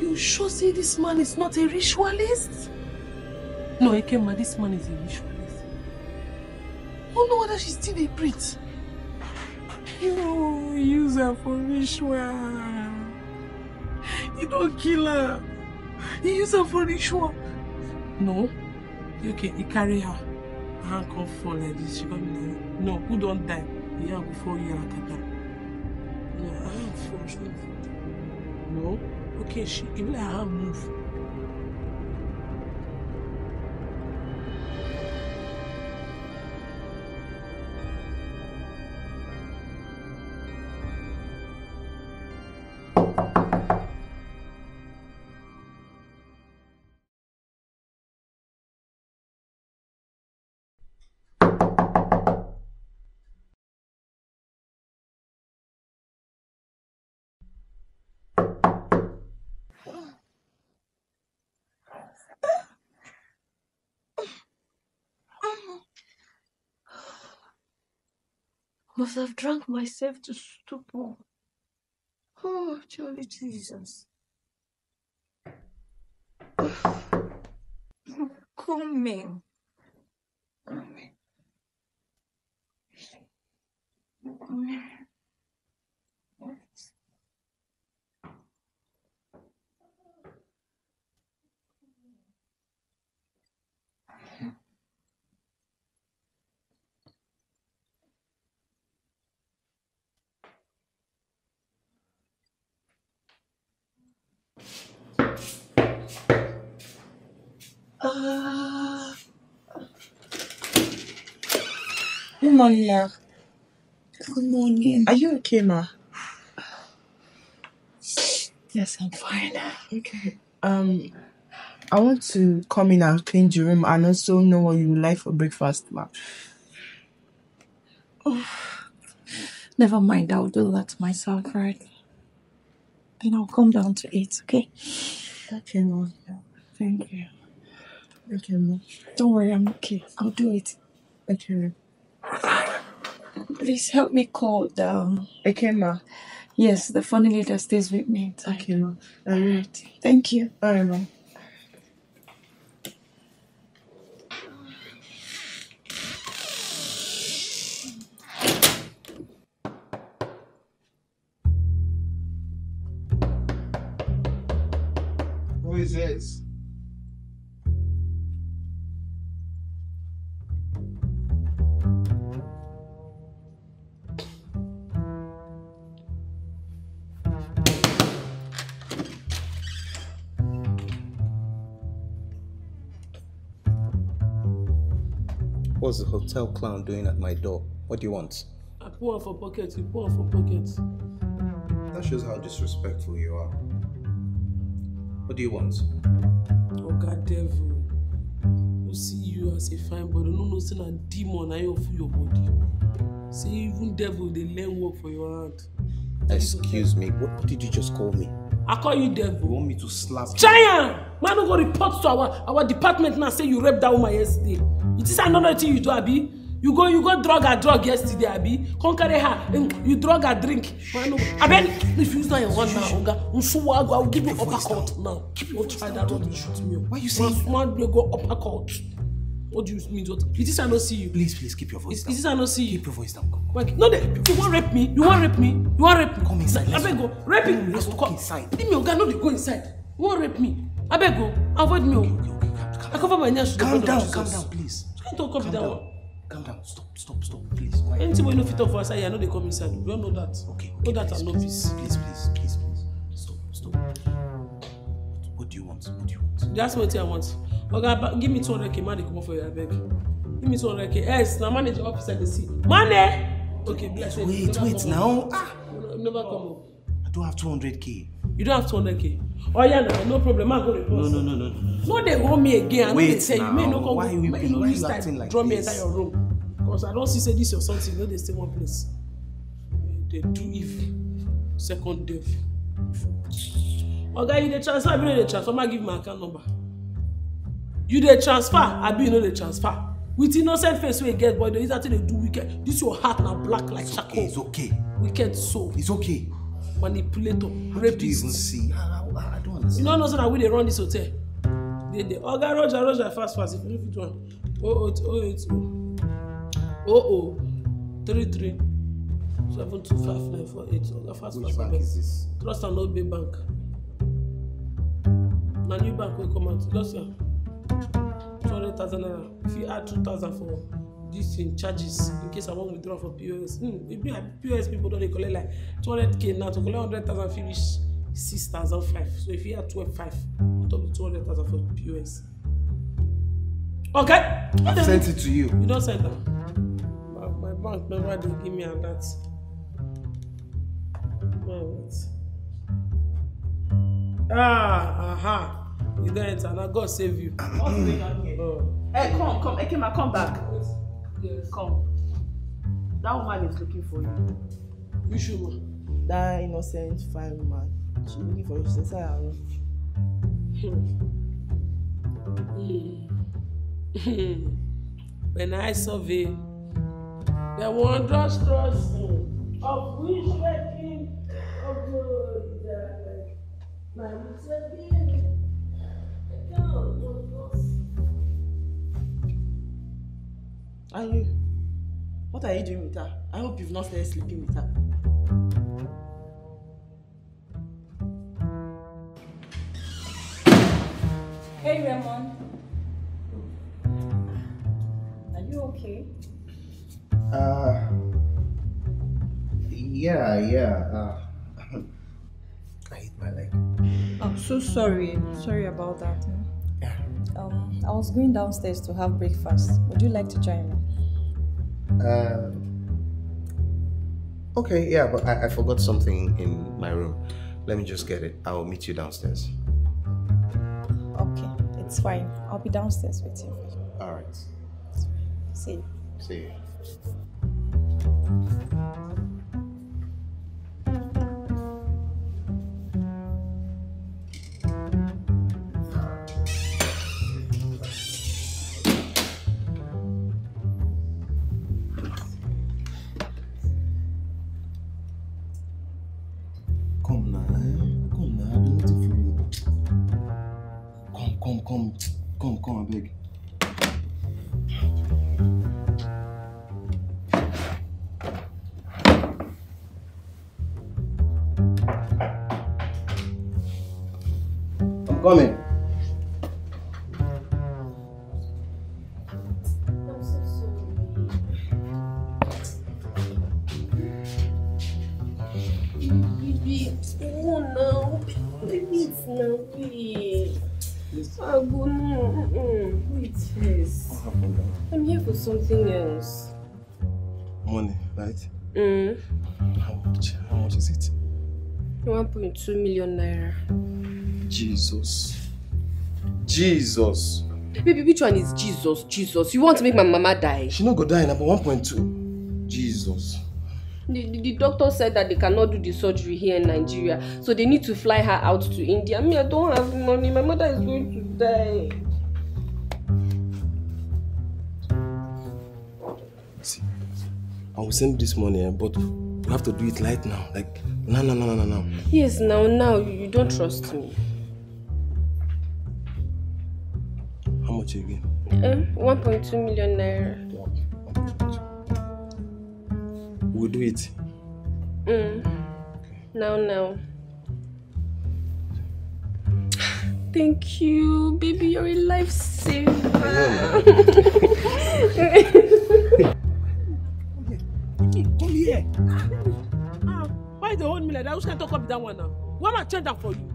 You sure say this man is not a ritualist? No, Ekema, this man is a ritualist. Oh, no wonder she still a Brit. You use her for ritual. You don't kill her. You use her for ritual. No. Okay, you carry her. Her can't fall like this. She can't be. No, who don't die? You have to fall here like that. No, I can't fall. No. Okay, she even let her move. Must have drunk myself to stupor. Oh, jolly Jesus. Coming. Good morning, Ma. Good morning. Are you okay, Ma? Yes, I'm fine. Okay. I want to come in and clean your room and also know what you like for breakfast, Ma. Oh, never mind. I'll do that myself, right? Then I'll come down to eat, okay? Okay, Ma. Thank you. Okay, Ma. Don't worry, I'm okay. I'll do it. Okay. Please help me call the... Ekema. Yes, the funny leader stays with me. Okay, Ma. All right. Thank you. All right, Ma. Who is this? What's the hotel clown doing at my door? What do you want? I pull off a pocket, you pull off a pocket. That shows how disrespectful you are. What do you want? Oh, God, devil. I see you as a fine body. No, no, see a demon I offer your body. See, even devil, they learn work for your hand. Excuse me, what did you just call me? I call you devil. You want me to slap you? Giant! Man, don't go report to our department now. Say you raped that woman yesterday. It is another thing you do, Abi. You go drug her drug yesterday, Abi. Come carry her. You drug her drink. Abi, if you use that in one now, Oga, I'll give you uppercut now. Don't try that one. Shoot me. Why you saying? Man, we go uppercut. What do you mean? What? It is I not see you. Please keep your voice down. It is I not see you. Keep your voice down. No, you won't rape me. You won't rape me. Come inside. I beg go. Rape me. Let's go inside. Leave me, Oga. No, go inside. You won't rape me. I beg go. Avoid me. Okay. I cover my nose. Calm down, please. Don't come down. Calm down. Stop, please. Anything we know fit up for us, I know they come inside. We don't know that. Okay. Know that I'm novice. Please. Stop. What do you want? That's what I want. Okay, give me 200k. Money come for you, I beg. Give me 200k. Yes, now manage office at the sea. Money. Okay, bless you. Wait now. Ah. Never come up. I don't have 200k. You don't have 200k. Oh yeah, no problem. I'll go report. No, they hold me again. Wait, say you may not come. Why you always acting like this? Draw me inside your room, because I don't see say this or something. You know they stay one place. They do evil, second death. Oga, you dey transfer? I be no dey transfer. Ma give my account number. You dey transfer? I be no dey transfer. With innocent face we get, boy, they is that they do wicked. This your heart now black like charcoal. It's okay. Wicked soul. It's okay. Manipulator, rapist. How do you even see? I don't You know, so that we they run this hotel. They Oga Roger fast. If you do one, 08033 725 948. Oga fast. Which bank is this? Trust and Obey Bank. Na new bank will come out. Last year, 200,000 naira. If you add 2,000 for this in charges, in case I want to withdraw for POS. If you have POS people don't they collect like 200k now to collect 100,000 finish 6,005. So if you have 12,500, on top of 200,000 for POS. Okay. I sent it to you. You don't send that. My bank member didn't give me on that. You don't enter. Now God save you. What's going on here? Hey, come, Ekema, come back. Yes. Come. That woman is looking for you. You sure? That innocent fine woman. She's looking for you. She says, I don't. When I survey the wondrous trust of which the king of the my being. And you? What are you doing with her? I hope you've not started sleeping with her. Hey, Raymond. Are you okay? I hit my leg. I'm so sorry. Sorry about that. Yeah. I was going downstairs to have breakfast. Would you like to join me? Okay, yeah, but I forgot something in my room. Let me just get it. I will meet you downstairs. Okay, it's fine. I'll be downstairs with you. All right. See you. See you. Come in. I'm so sorry. Baby, oh no. Baby, it's not me. Oh, no. Wait, yes. I'm here for something else. Money, right? Mm. How much is it? 1.2 million naira. Jesus. Baby, which one is Jesus? Jesus. You want to make my mama die? She not go die now, but 1.2. Jesus. The doctor said that they cannot do the surgery here in Nigeria, so they need to fly her out to India. I don't have money. My mother is going to die. See, I will send this money, but you have to do it right now. Like, no. Yes, now. You don't trust me. Again. 1.2 million naira. We'll do it. Okay. Now. Thank you, baby. You're a lifesaver. Come here. Why the whole million? I was going to talk about that one now. Why not change that for you?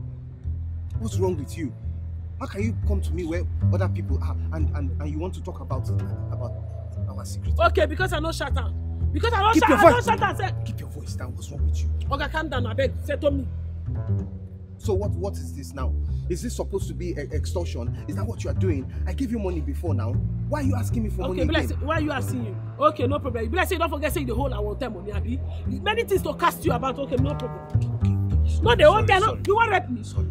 What's wrong with you? How can you come to me where other people are and you want to talk about our secret? Okay, because I know Shatan. Because I know Shatan. Keep your voice down. What's wrong with you? Okay, calm down. I beg. Settle me. So what is this now? Is this supposed to be extortion? Is that what you are doing? I gave you money before now. Why are you asking me for money again? Okay, why are you asking you? Okay, no problem. Bless you. Don't forget saying the whole I want them money, Abi. Many things to cast you about. Okay, no problem. Okay. Sorry, no, they won't be. You won't rep me. Sorry.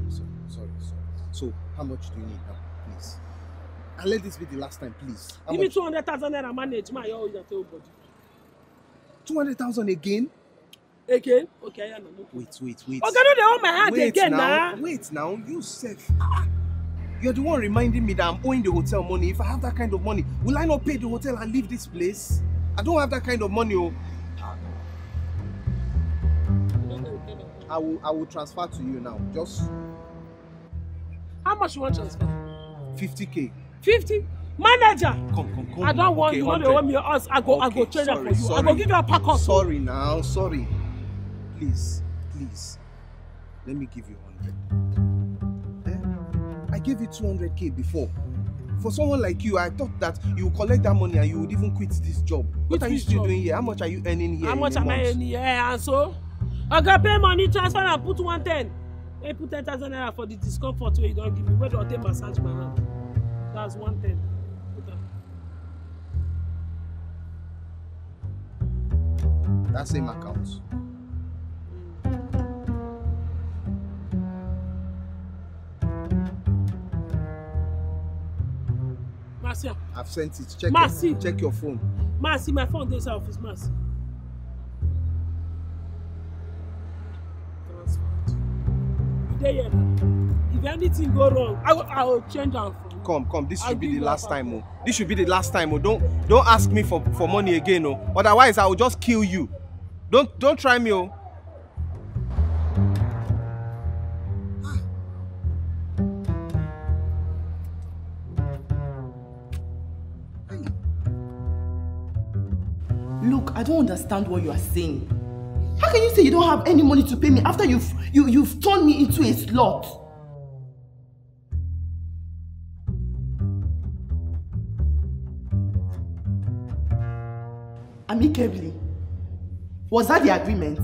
So, how much do you need now, please? And let this be the last time, please. Give me 200,000 naira manage, my own body. 200,000 again? Again? Okay, I know. Wait. Okay, no, they hold my hand again now. Wait now, you safe. You're the one reminding me that I'm owing the hotel money. If I have that kind of money, will I not pay the hotel and leave this place? I don't have that kind of money. I will transfer to you now. Just. How much you want to transfer? 50k. 50? Manager! Come. I don't want you. Okay, you want me else. I go change that for you. Sorry. I go give you a pack up. Sorry now. Sorry. Please. Let me give you 100. I gave you 200k before. For someone like you, I thought that you would collect that money and you would even quit this job. What are you still doing here? How much are you earning here? How much am I earning here? And so? I got pay money, transfer and put 110. I put 10,000 naira for the discomfort where you don't give me. Where do I take massage my hand? That's 110. That same account. Mercy. I've sent it. Check Mercy. It. Check your phone. Mercy, my phone is off. It's Mercy. If anything go wrong, I will change that for you. Come. This should be the last time. Oh. This should be the last time. Oh, don't ask me for money again. Oh, otherwise I will just kill you. Don't try me. Oh. Look, I don't understand what you are saying. How can you say you don't have any money to pay me after you've turned me into a slut? Amicably, was that the agreement?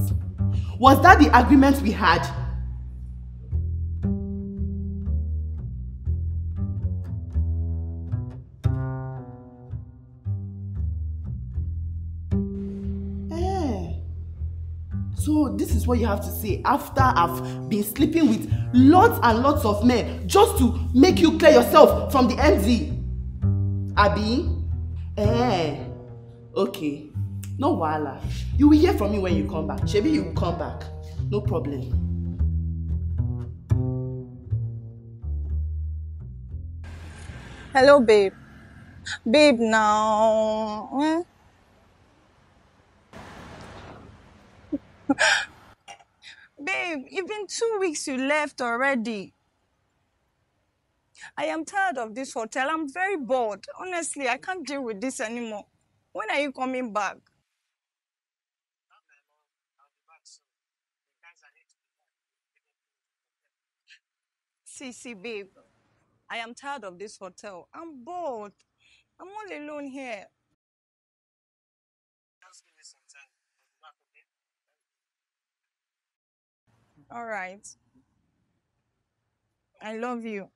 Was that the agreement we had? So this is what you have to say after I've been sleeping with lots and lots of men just to make you clear yourself from the MD. Abi? Okay. No wahala. You will hear from me when you come back. Shebi, you will come back. No problem. Hello, babe. Babe, now. Eh? Babe, it's been 2 weeks you left already. I am tired of this hotel. I'm very bored. Honestly, I can't deal with this anymore. When are you coming back? See, babe, I am tired of this hotel. I'm bored. I'm all alone here. All right. I love you.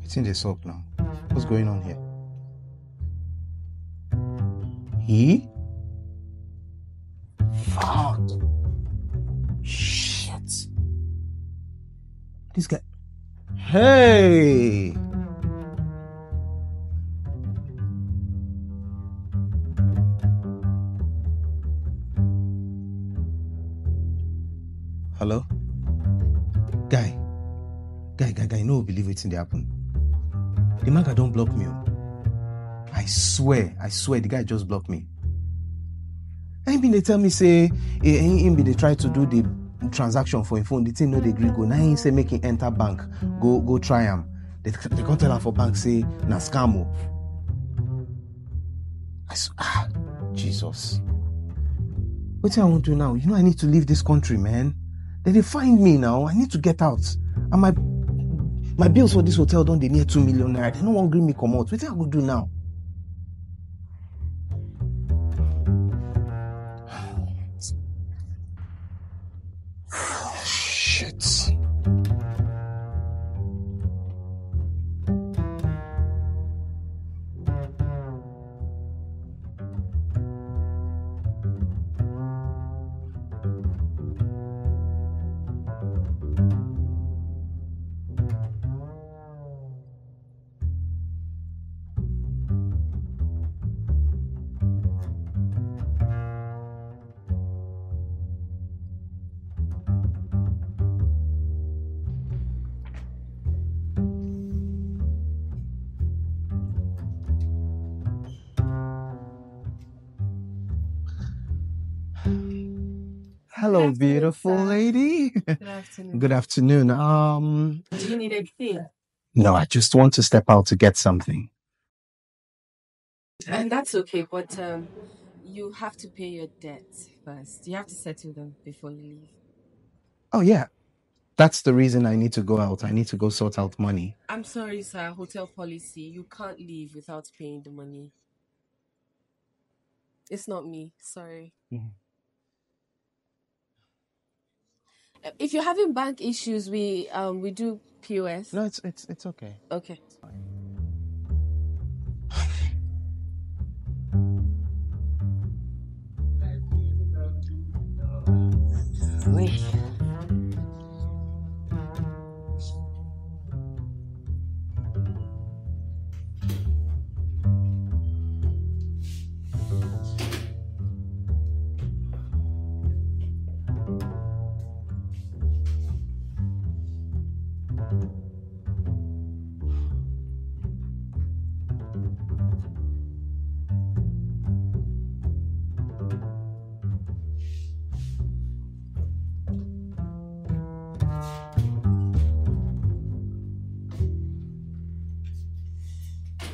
What's in the soap now? What's going on here? He? Fuck! Shit! This guy... Hey! Hello? Guy, no believe it's in the happen. The man don't block me. I swear, the guy just blocked me. I mean, they tell me say they try to do the transaction for his phone. The thing no they agree go. Now he say make him enter bank. Go try him. They can't tell him for bank say na scam. Jesus. What I want to do now? You know I need to leave this country, man. They find me now. I need to get out. And my My bills for this hotel don't they near 2 million naira. They no one gree me come out. What do I go do now? Shit. Hello, beautiful lady. Good afternoon. Good afternoon. Do you need anything? No, I just want to step out to get something. And that's okay, but you have to pay your debts first. You have to settle them before you leave. Oh, yeah. That's the reason I need to go out. I need to go sort out money. I'm sorry, sir. Hotel policy. You can't leave without paying the money. It's not me. Sorry. Mm-hmm. If you're having bank issues, we do POS. No, it's okay. Okay. It's fine.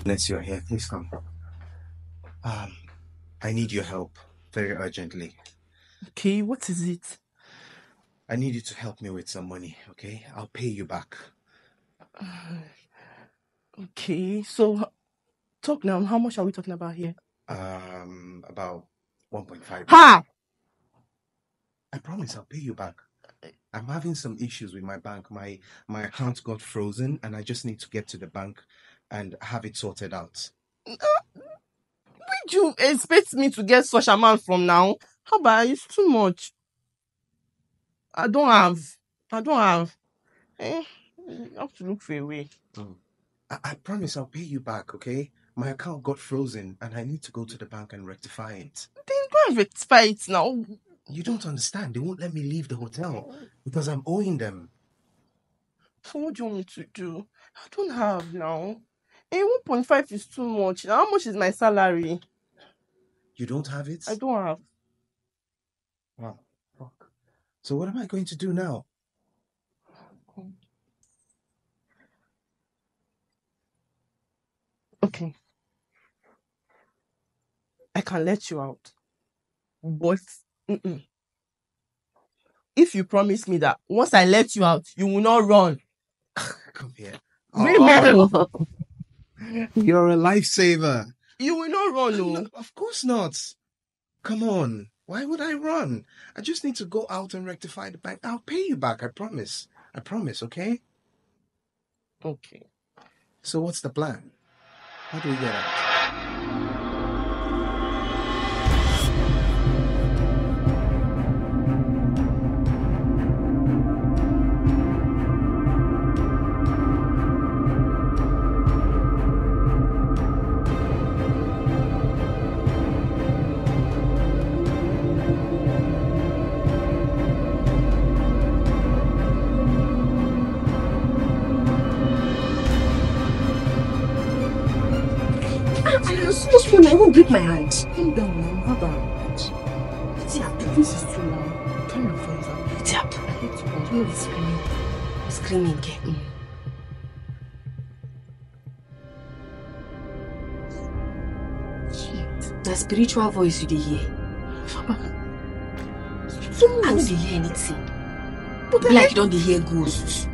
Unless you're here, please come. I need your help very urgently. Okay, what is it? I need you to help me with some money, okay? I'll pay you back. Okay, so talk now. How much are we talking about here? About 1.5. Ha! I promise I'll pay you back. I'm having some issues with my bank. My account got frozen and I just need to get to the bank and have it sorted out. Would you expect me to get such amount from now? How about it's too much? I don't have. You have to look for a way. I promise I'll pay you back, okay? My account got frozen and I need to go to the bank and rectify it. Then go and rectify it now. You don't understand. They won't let me leave the hotel because I'm owing them. So what do you want me to do? I don't have now. 1.5 is too much. How much is my salary? You don't have it? I don't have. Wow. Fuck. So what am I going to do now? Okay. I can let you out. But if you promise me that once I let you out, you will not run. Come here. Oh. You're a lifesaver. You will not run, no. Of course not. Come on. Why would I run? I just need to go out and rectify the bank. I'll pay you back, I promise. I promise, okay? Okay. So what's the plan? How do we get out? I won't break my hands. Calm down, man. How about? See, this is too loud. Turn your phones up. See, I hate to continue the screaming. Screaming again. Shit. The spiritual voice you did hear. You don't hear anything. But like you don't hear ghosts.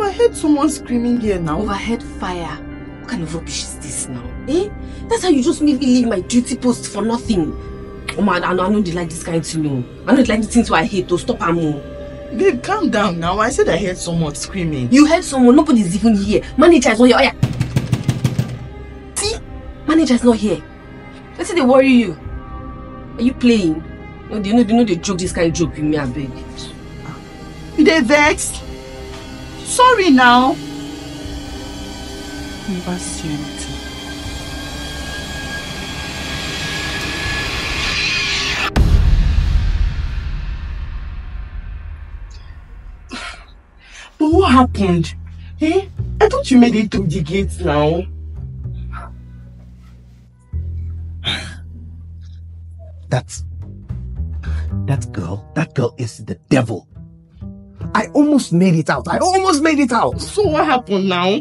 overheard someone screaming here now. Overheard fire? What kind of rubbish is this now? Eh? That's how you just made me leave my duty post for nothing. Oh man, I don't like this kind of thing. I don't like the things I hate, though. Stop and move. Babe, calm down now. I said I heard someone screaming. You heard someone? Nobody's even here. Manager is not here. Oh, yeah. See? Manager is not here. Let's say they worry you. Are you playing? No, they know they joke this kind of joke with me, I beg. You dey vexed? Sorry now. Never see anything. But what happened? Eh? I thought you made it through the gates now. That girl is the devil. I almost made it out. So what happened now?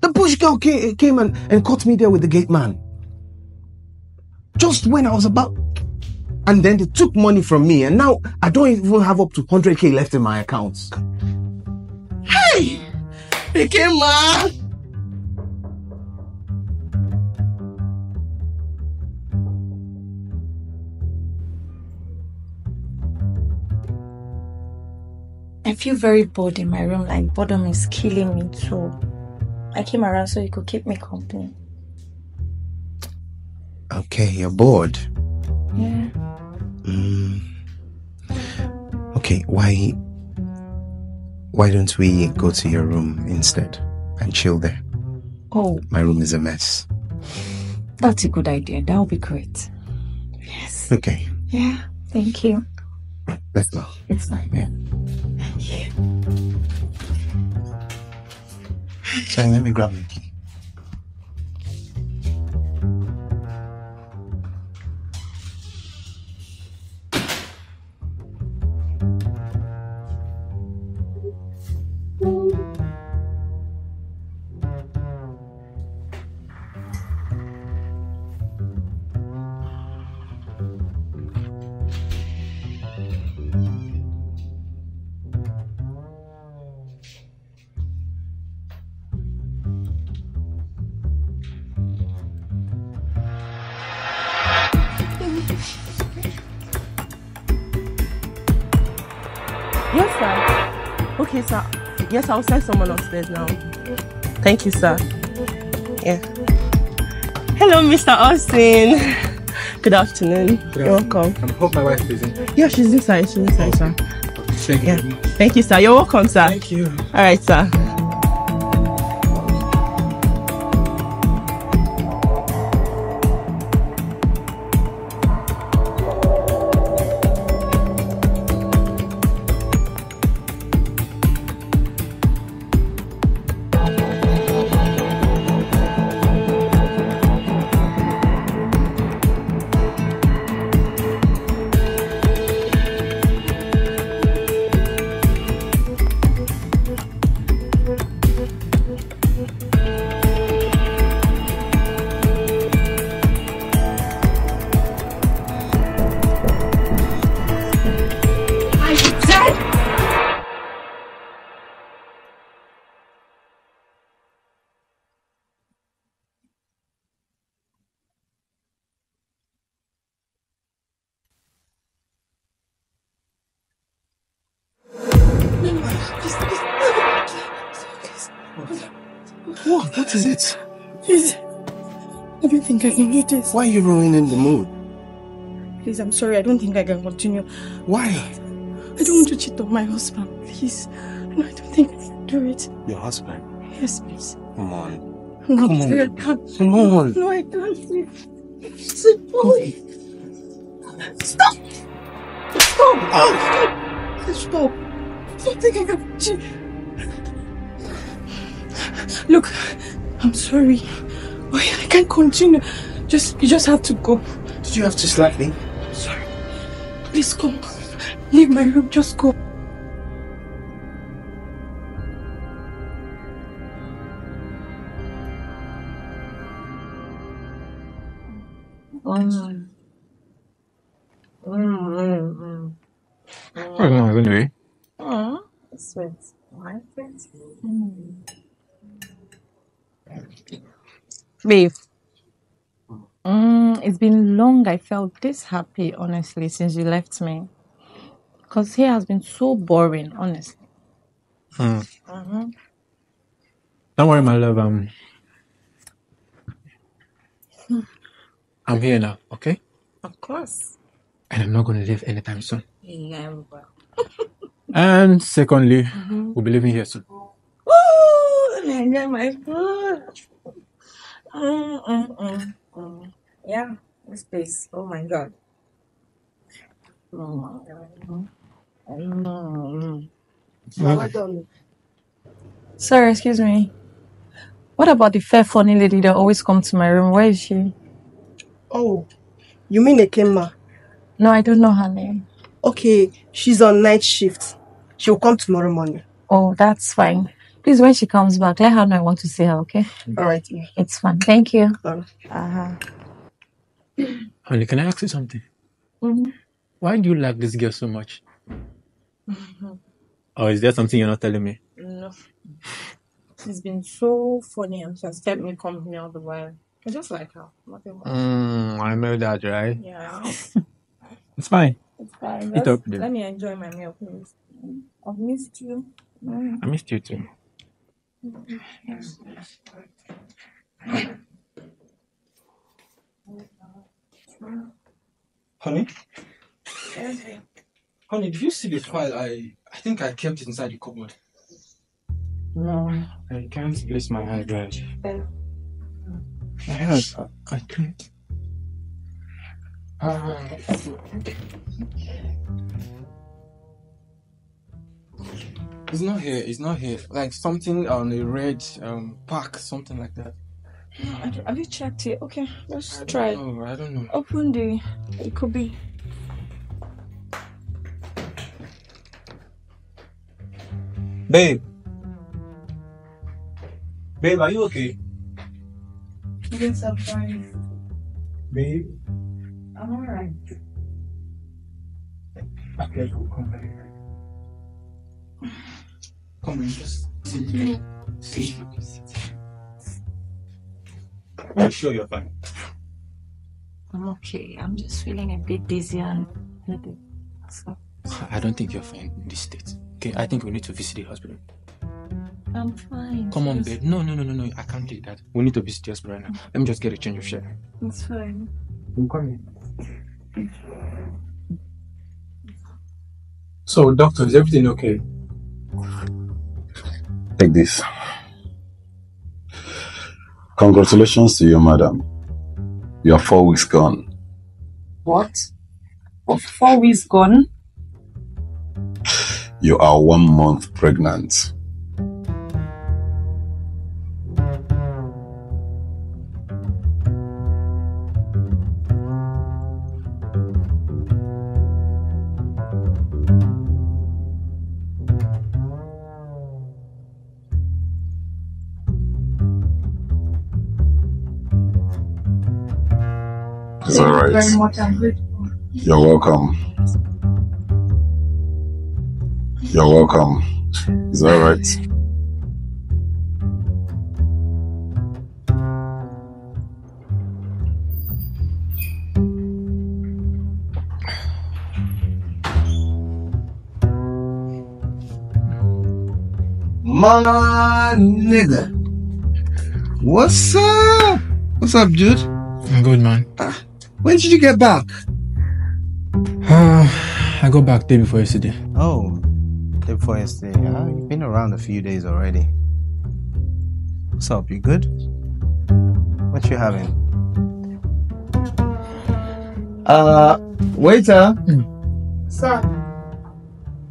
The bush girl came and caught me there with the gate man. Just when I was about... And then they took money from me and now I don't even have up to 100k left in my accounts. Hey! Ekema! I feel very bored in my room, like boredom is killing me, so I came around so you could keep me company. Okay, you're bored? Yeah. Okay, why don't we go to your room instead and chill there? Oh. My room is a mess. That's a good idea, that would be great. Yes. Okay. Yeah, thank you. Let's go. It's fine. Yeah. Thank you. Sorry, let me grab the key. Yes, I'll send someone upstairs now. Thank you, sir. Yeah. Hello, Mr. Austin. Good afternoon. You're welcome. I hope my wife is in. Yeah, she's inside, sir. Thank you. Yeah. Thank you, sir. You're welcome, sir. Thank you. All right, sir. What is it? Please, I don't think I can do this. Why are you ruining the mood? Please, I'm sorry. I don't think I can continue. Why? I don't want to cheat on my husband. Please. No, I don't think I can do it. Your husband? Yes, please. Come on. Come on. Come on. No, I can't. Stop. Stop. I don't think I can cheat. Look, I'm sorry. I can't continue. You just have to go. Did you have to slap me? I'm sorry. Please go. Leave my room. Just go. Anyway. Sweet. Why? Babe, it's been long. I felt this happy, honestly, since you left me. Because here has been so boring, honestly. Don't worry, my love. I'm here now, okay? Of course. And I'm not going to leave anytime soon. Never. And secondly, we'll be leaving here soon. Woo! I got my food. Yeah, this place. Oh my God. Sorry, excuse me. What about the fair, funny lady that always comes to my room? Where is she? Oh, you mean Ekema? No, I don't know her name. Okay, she's on night shift. She'll come tomorrow morning. Oh, that's fine. Please, when she comes back, let her know I want to see her, okay? All right. Yeah. It's fine. Thank you. Honey, can I ask you something? Why do you like this girl so much? Or is there something you're not telling me? No. She's been so funny and she has kept me company all the while. I just like her. Nothing much. I know that, right? Yeah. It's fine. It's fine. Let me enjoy my meal, please. I've missed you. I missed you too. Honey? Honey, did you see the file? I think I kept it inside the cupboard. No, I can't place my hard drive. I can't. It's not here, it's not here. Like something on a red pack, something like that. No, have you checked it? Okay, let's try it. I don't know. Open the... It could be... Babe! Babe, are you okay? Yes, I'm fine. Babe? I'm alright. Okay, come back. Come on, just sit here. Are you sure you're fine? I'm okay. I'm just feeling a bit dizzy and headache. I don't think you're fine in this state. Okay, I think we need to visit the hospital. I'm fine. Come on, babe. No. I can't take that. We need to visit the hospital right now. Let me just get a change of shirt. It's fine. I'm coming. So, doctor, is everything okay? Take this. Congratulations to you, madam. You are 4 weeks gone. What? Oh, 4 weeks gone? You are 1 month pregnant. It's all right. Thank you very much. I'm grateful. You're welcome. You're welcome. It's all right. My nigga. What's up? What's up, dude? I'm good, man. When did you get back? I got back day before yesterday. Oh, day before yesterday. You've been around a few days already. What's up? You good? What you having? Waiter. Sir.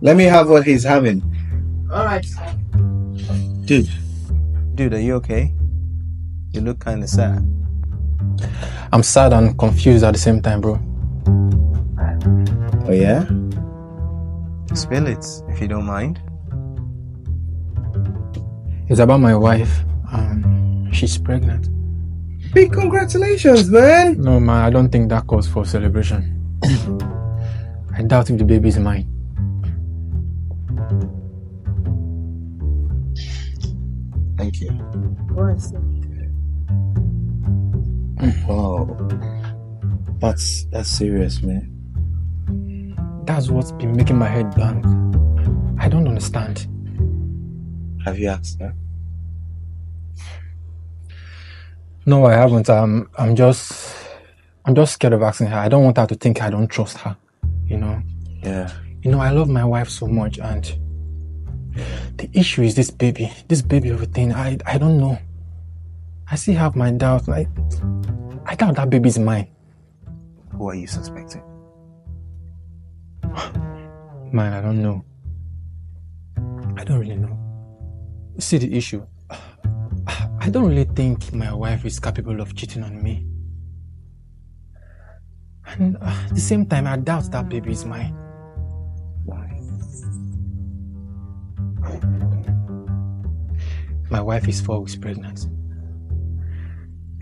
Let me have what he's having. All right, sir. Dude, are you okay? You look kind of sad. I'm sad and confused at the same time, bro. Oh, yeah? Spill it, if you don't mind. It's about my wife. She's pregnant. Big congratulations, man! No, man, I don't think that calls for celebration. I doubt if the baby's mine. Thank you. Wow. That's serious, man. That's what's been making my head bang. I don't understand. Have you asked her? No, I haven't. I'm just scared of asking her. I don't want her to think I don't trust her, you know? Yeah. You know, I love my wife so much, and the issue is this baby of a thing. I don't know. I still have my doubts. Like, I doubt that baby's mine. Who are you suspecting? Man, I don't know. I don't really know. See the issue? I don't really think my wife is capable of cheating on me. And at the same time, I doubt that baby is mine. Why? My wife is 4 weeks pregnant.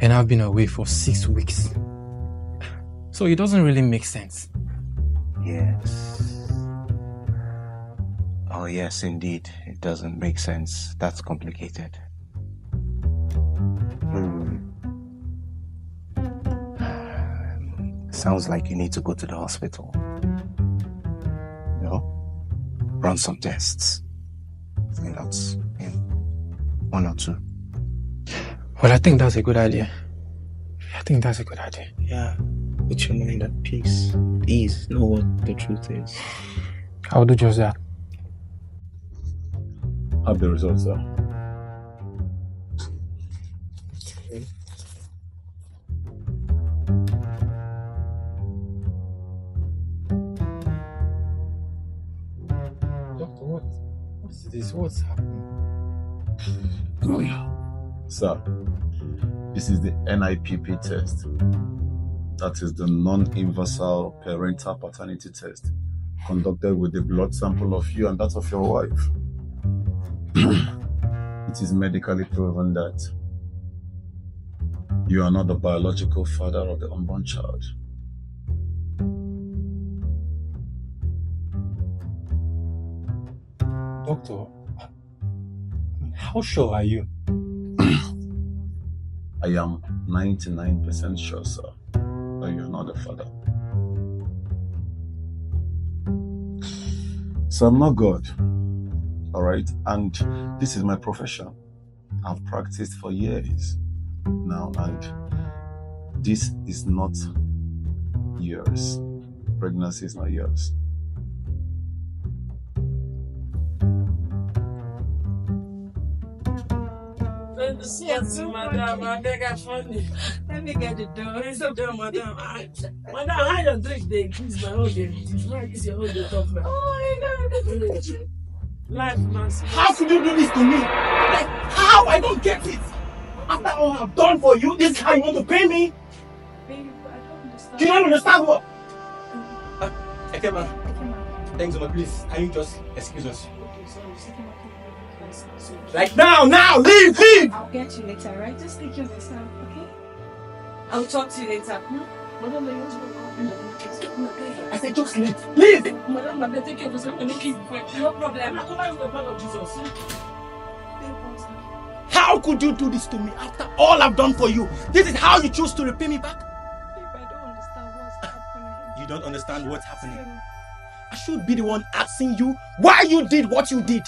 And I've been away for 6 weeks. So it doesn't really make sense. Yes. Oh yes, indeed. It doesn't make sense. That's complicated. Sounds like you need to go to the hospital. No? Run some tests. Find out in 1 or 2. Well, I think that's a good idea. Yeah. Put your mind at peace. Please know what the truth is. I'll do just that. Have the results, sir. Okay. Doctor, what is this? What's happening? Oh, yeah. Sir, this is the NIPP test. That is the non-universal parental paternity test conducted with the blood sample of you and that of your wife. It is medically proven that you are not the biological father of the unborn child. Doctor, how sure are you? I am 99% sure, sir. You're not a father. So I'm not God, all right? And this is my profession. I've practiced for years now, and this is not yours. Pregnancy is not yours. Madam, I beg her funny. Let me get the door. It's the door, madam. Madam, I don't drink the kids my whole day. It's your whole day tough now. Oh my God. Life, man. How could you do this to me? Like, how? I don't get it. After all I've done for you, this is how you want to pay me? Baby, but I don't understand. Do you not understand what? Ekema. Thanks, Oma, please. Can you just excuse us? Okay, sorry. Like now, leave! I'll get you later, right? Just take your time, okay? I'll talk to you later. No? Madam, I said just leave! Madam, I'm going to take your time. No problem. I'll come out with the blood of Jesus. How could you do this to me after all I've done for you? This is how you choose to repay me back? Babe, I don't understand what's happening. You don't understand what's happening? I should be the one asking you why you did what you did.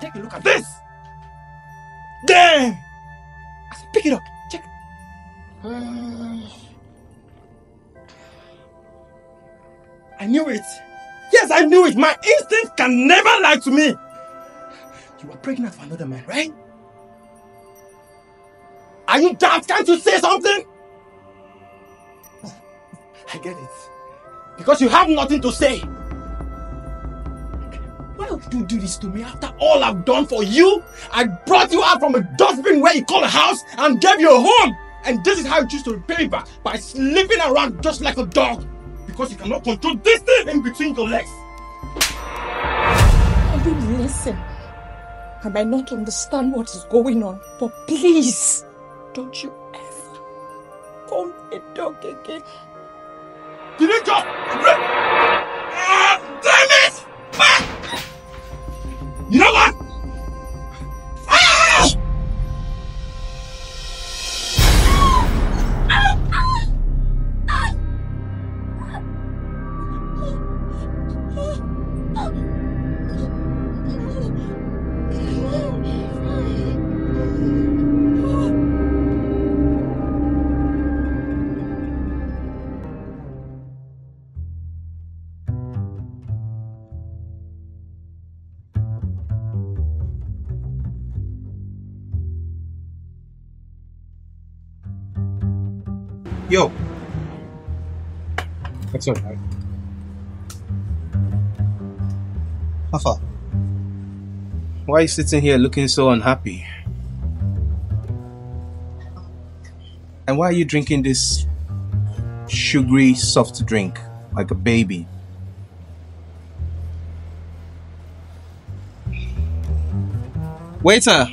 Take a look at this! Damn! I said, pick it up! Check it! I knew it! Yes, I knew it! My instinct can never lie to me! You are pregnant for another man, right? Are you daft? Can't you say something? I get it. Because you have nothing to say! Why would you do this to me after all I've done for you? I brought you out from a dustbin where you call a house and gave you a home. And this is how you choose to repay me back. By slipping around just like a dog. Because you cannot control this thing in between your legs. Baby, listen. I might not understand what is going on, but please, don't you ever call me a dog again. Did you just... Damn it! You know Yo. That's alright. Hafa, why are you sitting here looking so unhappy? And why are you drinking this sugary soft drink like a baby? Waiter!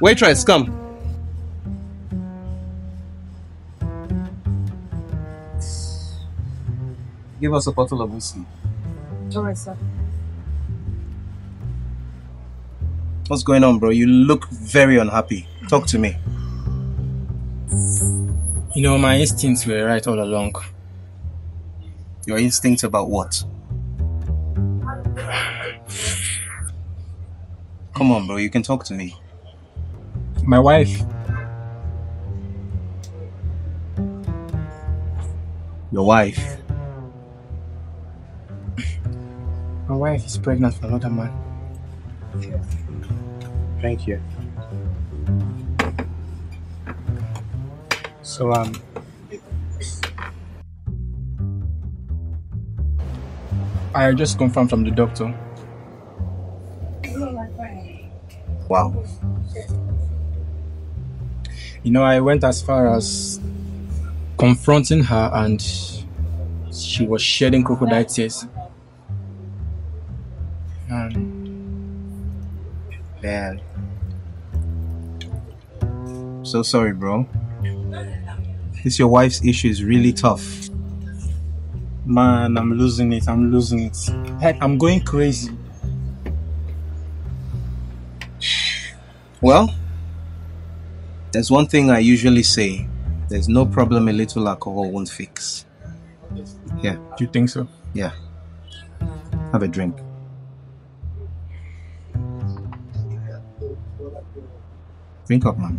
Waitress, come! Give us a bottle of whiskey. Alright, sir. What's going on, bro? You look very unhappy. Talk to me. You know, my instincts were right all along. Your instincts about what? Come on, bro. You can talk to me. My wife. Your wife? My wife is pregnant for another man. Thank you. So, I just confirmed from the doctor. Wow. You know, I went as far as confronting her and she was shedding crocodile tears. Man. So sorry, bro. This your wife's issue is really tough. Man, I'm losing it. I'm losing it. Heck, I'm going crazy. Well, there's one thing I usually say. There's no problem a little alcohol won't fix. Yeah. Do you think so? Yeah. Have a drink. Drink up, man.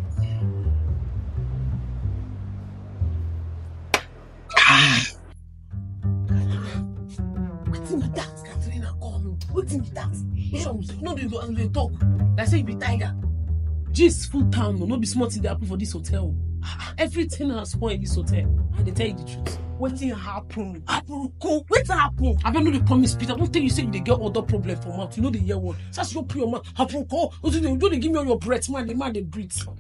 No, they don't they talk. They say you be tiger. This full town, no be smart in the apple for this hotel. Everything has spoiled in this hotel. And they tell you the truth. What's happen? Happen, cool. What's happen? I don't know the promise, Peter. I don't think you say they get other problem for mouth. You know the year one. That's your pure mouth. Happen, cool. You don't give me all your breath, man. The man they breathe. Sorry,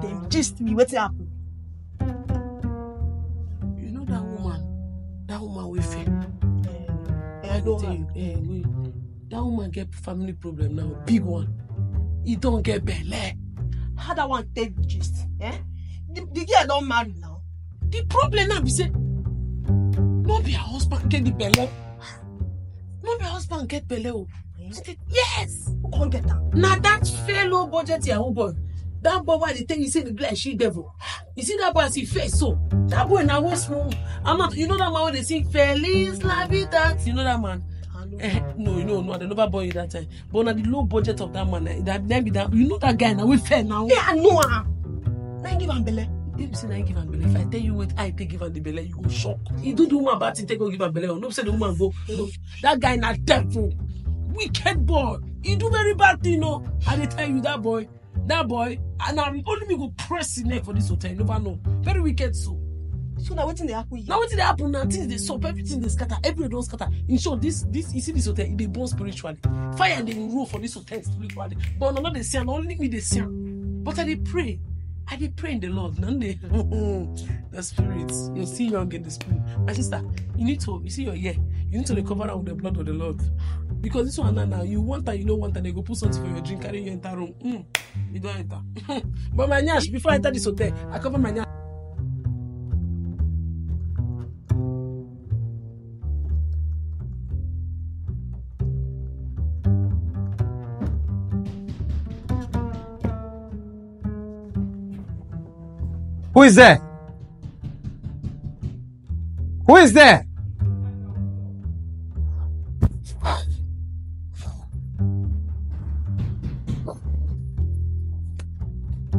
them just me. What's happen? You know that woman. That woman we fail. I know tell you, that woman get family problem now, big one. He don't get belay. How that one take gist? Eh? The girl don't marry now. The problem now be say, no be her husband get the belay. No be her husband get belay. Yes. Who can't get that? Now that fellow budget your boy. That boy why they tell you say the girl she devil. You see that boy as he face so. That boy now was wrong. I'm not. You know that man when they sing Feliz La Vida. You know that man. No, they never bought you that time. But now the low budget of that man, that you know that guy now we fair now. Yeah, I know. Now give him belay. If you say now give him belay, if I tell you what I take give him the belay, you go shock. You do the woman bad thing, take go give him belay. No, say the woman go. That guy now devil, wicked boy. He do very bad thing, you know. And they tell you that boy. That boy, and I'm only me go press in neck for this hotel. You never know. Very wicked so. So now waiting they happen here. Now waiting they happen now. Things they soap, everything they scatter, everything don't scatter. In short, this you see this hotel, they born spiritually. Fire and they rule for this hotel spiritually. But no, they say, only me they say. But I dey pray in the Lord. None they the spirits. You see you get the spirit. My sister, you need to you see your ear. You need to recover out with the blood of the Lord. Because this one now, you want that, you don't want that, they go put something for your drink, carry you enter room. You don't enter. But my nyash, before I enter this hotel, I cover my nyash. Who is there? Who is there?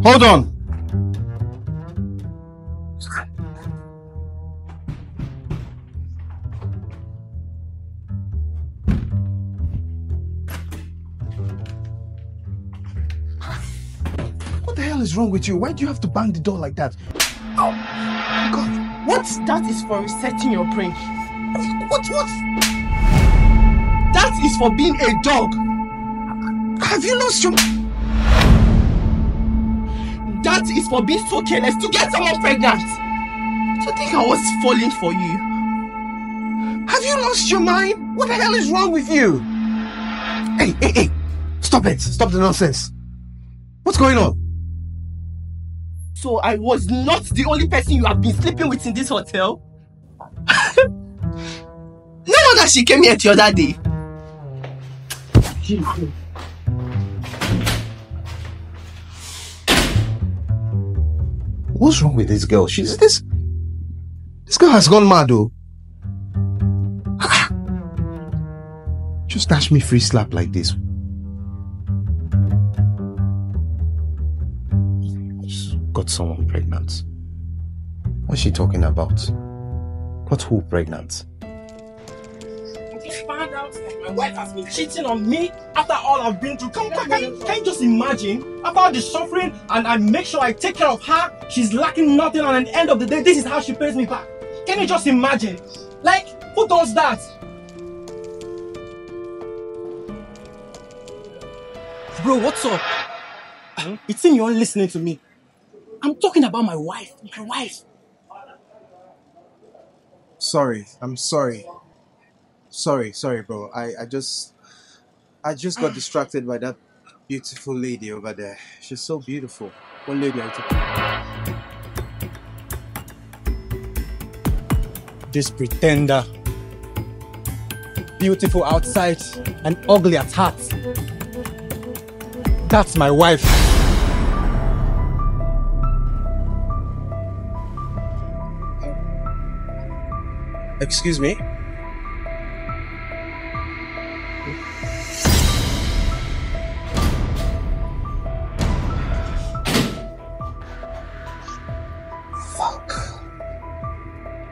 Hold on. What the hell is wrong with you? Why do you have to bang the door like that? That is for resetting your brain. What? That is for being a dog. Have you lost your... That is for being so careless to get someone pregnant. Do you think I was falling for you? Have you lost your mind? What the hell is wrong with you? Hey! Stop it! Stop the nonsense! What's going on? So I was not the only person you have been sleeping with in this hotel? You know that she came here the other day. What's wrong with this girl? She's this. This girl has gone mad, though. Just dash me free slap like this. Got someone pregnant. What's she talking about? Got who pregnant? I just found out that my wife has been cheating on me after all I've been through. Can you just imagine about the suffering, and I make sure I take care of her? She's lacking nothing, and at the end of the day, this is how she pays me back. Can you just imagine? Like, who does that? Bro, what's up? It seems you're listening to me. I'm talking about my wife. Sorry, I'm sorry. Sorry, bro. I just got distracted by that beautiful lady over there. She's so beautiful. One lady I took. This pretender. Beautiful outside and ugly at heart. That's my wife. Excuse me? Fuck.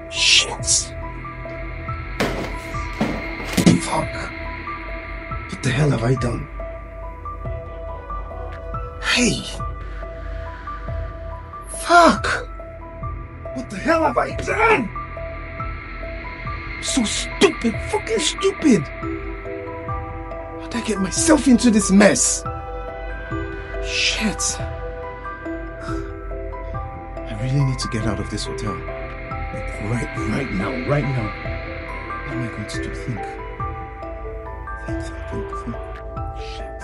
Shit. Fuck. What the hell have I done? Hey. Fuck. What the hell have I done? So stupid, fucking stupid! How'd I get myself into this mess? Shit! I really need to get out of this hotel. Like, right now. What am I going to do? Think. Shit.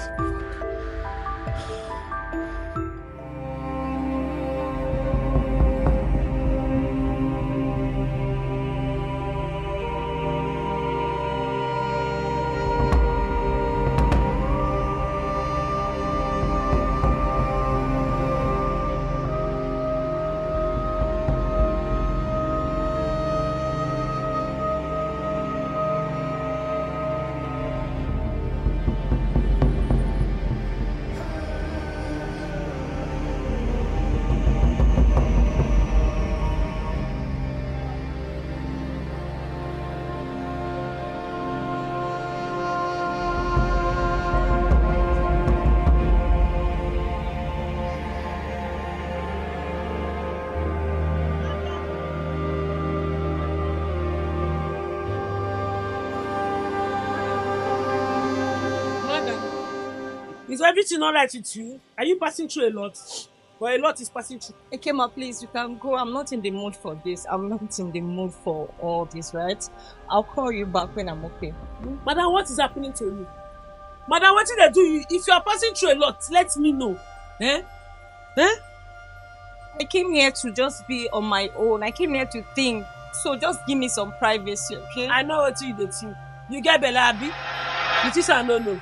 Is everything all right with you? Are you passing through a lot? Well, a lot is passing through. Ekema, please, you can go. I'm not in the mood for this. I'm not in the mood for all this, right? I'll call you back when I'm okay. Madam, what is happening to you? Madam, what did they do? If you are passing through a lot, let me know. Eh? I came here to just be on my own. I came here to think. So just give me some privacy, okay? I know what you did. You get Belabi? You just no.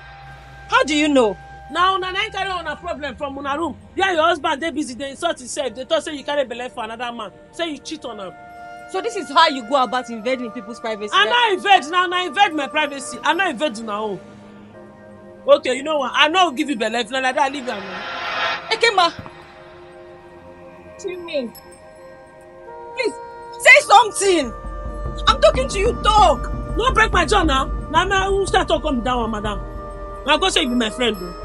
How do you know? Now, una na carry on a problem from una room. Yeah, your husband, they busy, they insult himself. They thought say you carry belle for another man. Say you cheat on him. So this is how you go about invading people's privacy? I not invade now, I invade my privacy. I not invade now. Okay, you know what? I know give you belle if not like that, I leave them now. Ekema! What do you mean? Please, say something! I'm talking to you, talk! Don't break my jaw now. Now, I will start talking down, madam. Now go say you be my friend, though.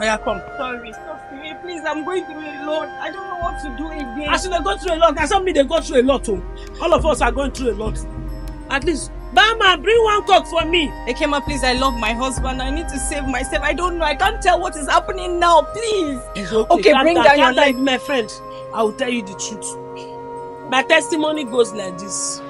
Yeah, come. Sorry, stop me, please. I'm going through a lot. I don't know what to do again. I should have gone through a lot. I saw me, they go through a lot. Oh. All of us are going through a lot. At least, Bama, bring one cock for me. Ekema, please, I love my husband. I need to save myself. I don't know. I can't tell what is happening now. Please. It's okay, bring down your life, my friend. I will tell you the truth. My testimony goes like this.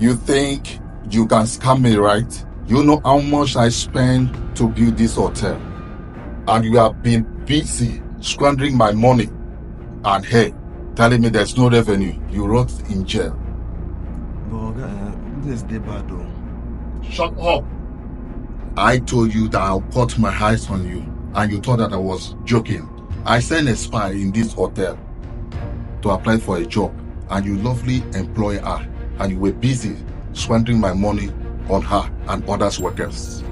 You think you can scam me, right? You know how much I spent to build this hotel. And you have been busy squandering my money. And hey, telling me there's no revenue. You rot in jail. But, this day bad though. Shut up! I told you that I'll put my eyes on you. And you thought that I was joking. I sent a spy in this hotel to apply for a job. And you lovely employer her. And you were busy squandering my money on her and others' workers.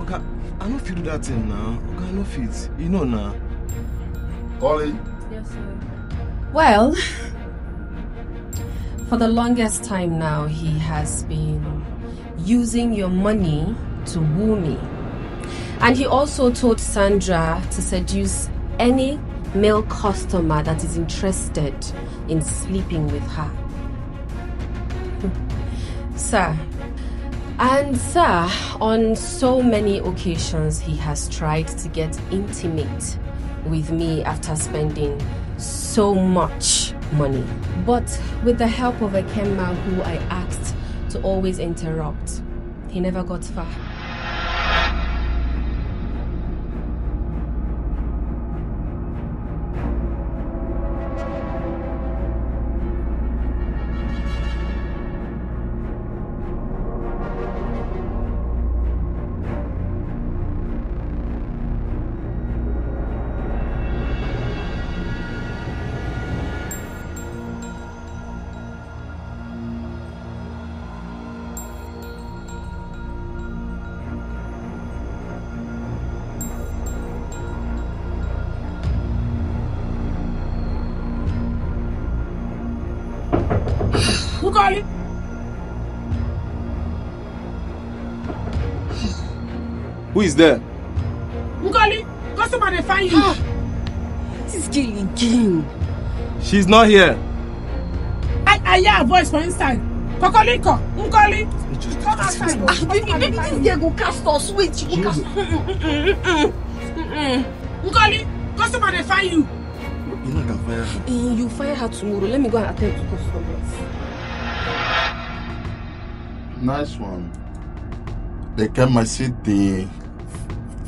Okay, I don't feel that thing now. Okay, I don't feel it. You know now. Nkoli? Yes, sir. Well, for the longest time now, he has been using your money to woo me. And he also told Sandra to seduce any male customer that is interested in sleeping with her. Sir, and sir, on so many occasions he has tried to get intimate with me after spending so much money. But with the help of Akema, who I asked to always interrupt, he never got far. Who is there? Nkoli, customer they find you. This is Gili King. She's not here. I hear a voice from inside. Kokoliko, Nkoli, come outside. Maybe this girl go cast or switch. Nkoli, customer they find you. You know I can fire her. You fire her tomorrow. Let me go and attend to customers. Nice one. They came and see the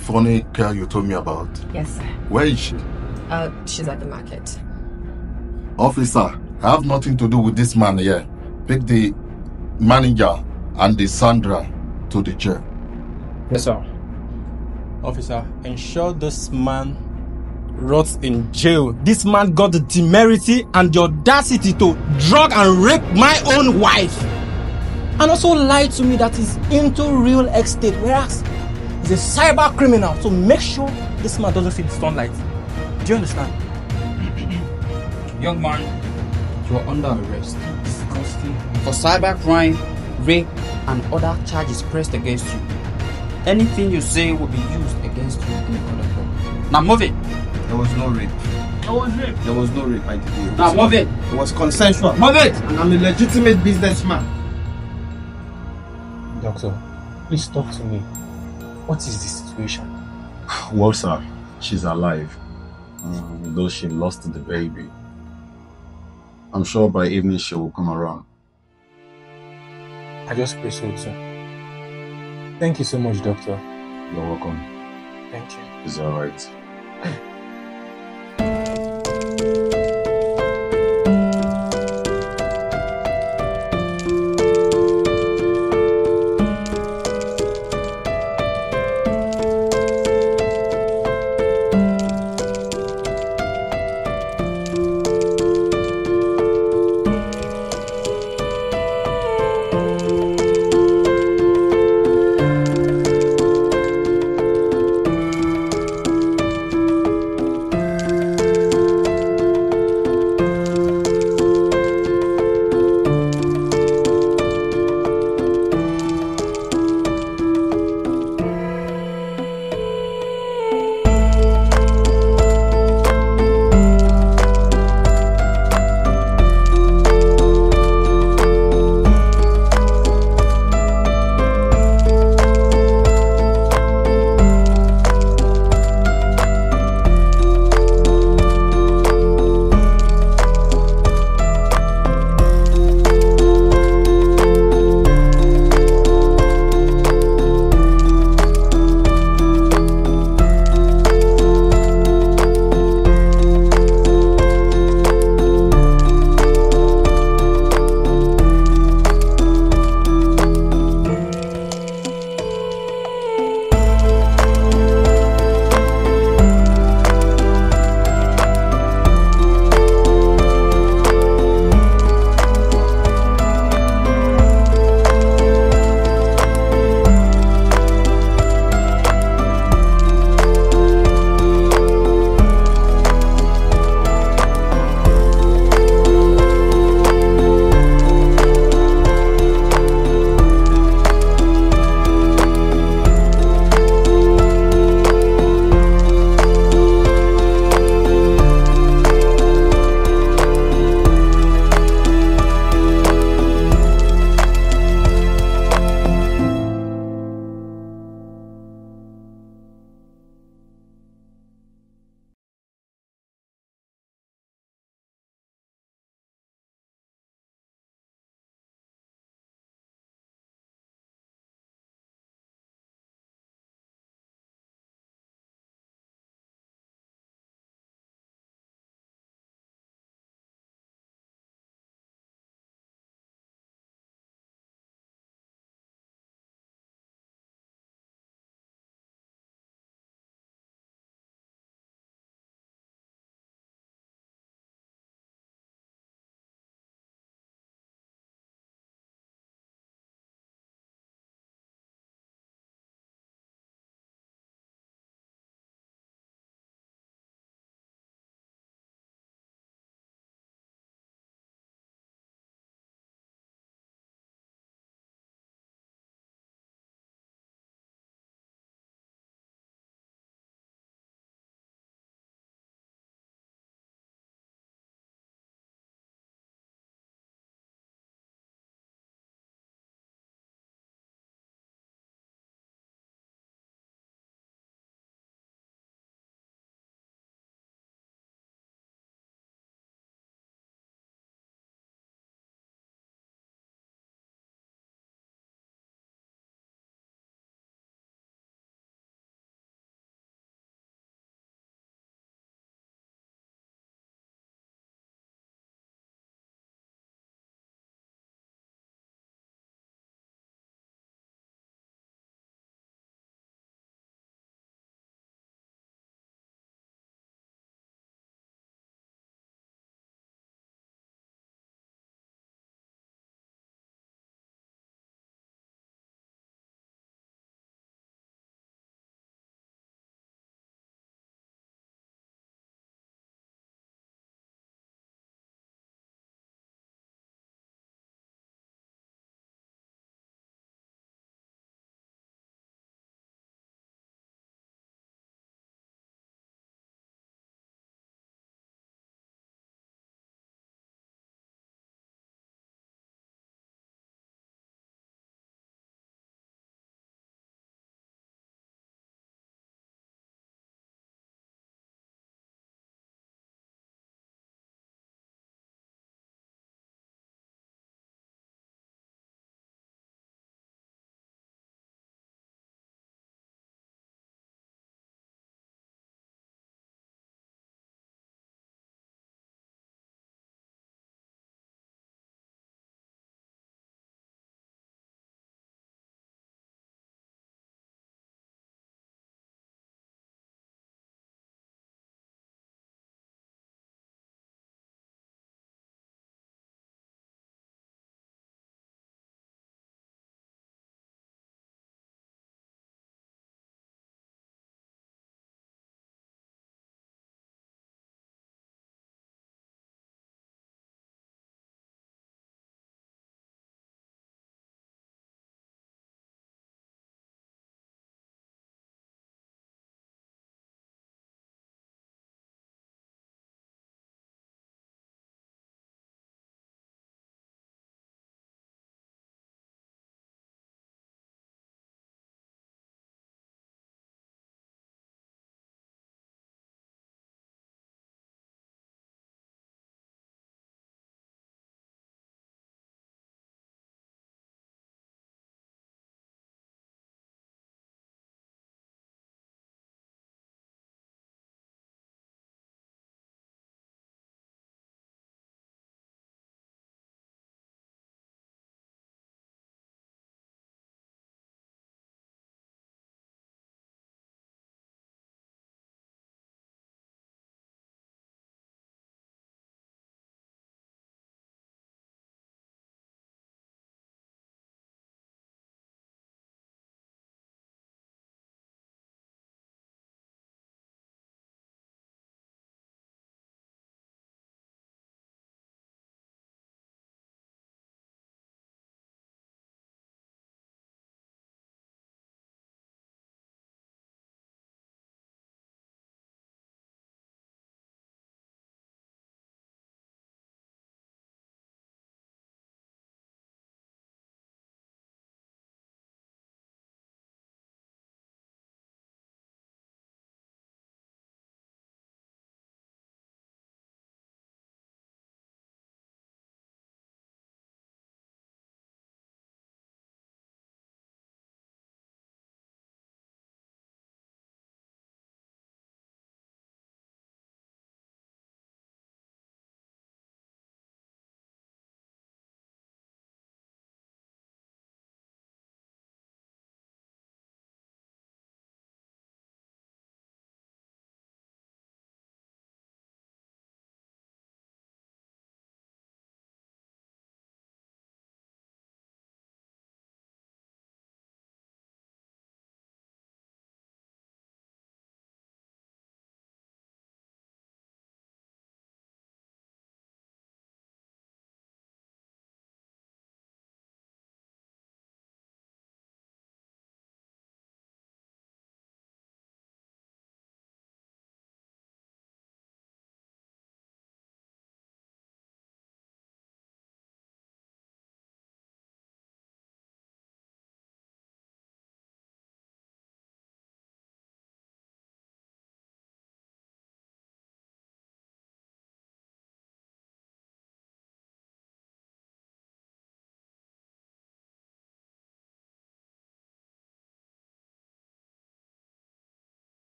funny girl you told me about. Yes, sir. Where is she? She's at the market. Officer, I have nothing to do with this man here. Pick the manager and the Sandra to the jail. Yes, sir. Officer, ensure this man rots in jail. This man got the temerity and the audacity to drug and rape my own wife. And also lied to me that he's into real estate, whereas he's a cyber criminal. So make sure this man doesn't see the sunlight. Do you understand? Young man, you are under arrest. Disgusting. For cyber crime, rape, and other charges pressed against you. Anything you say will be used against you in other court. Now move it. There was no rape. There was rape. There was no rape. I did it. Now move it. It was consensual. Move it. And I'm a legitimate businessman. Doctor, please talk to me. What is the situation? Well, sir, she's alive, though she lost the baby. I'm sure by evening she will come around. I just pray so, sir. Thank you so much, Doctor. You're welcome. Thank you. It's all right.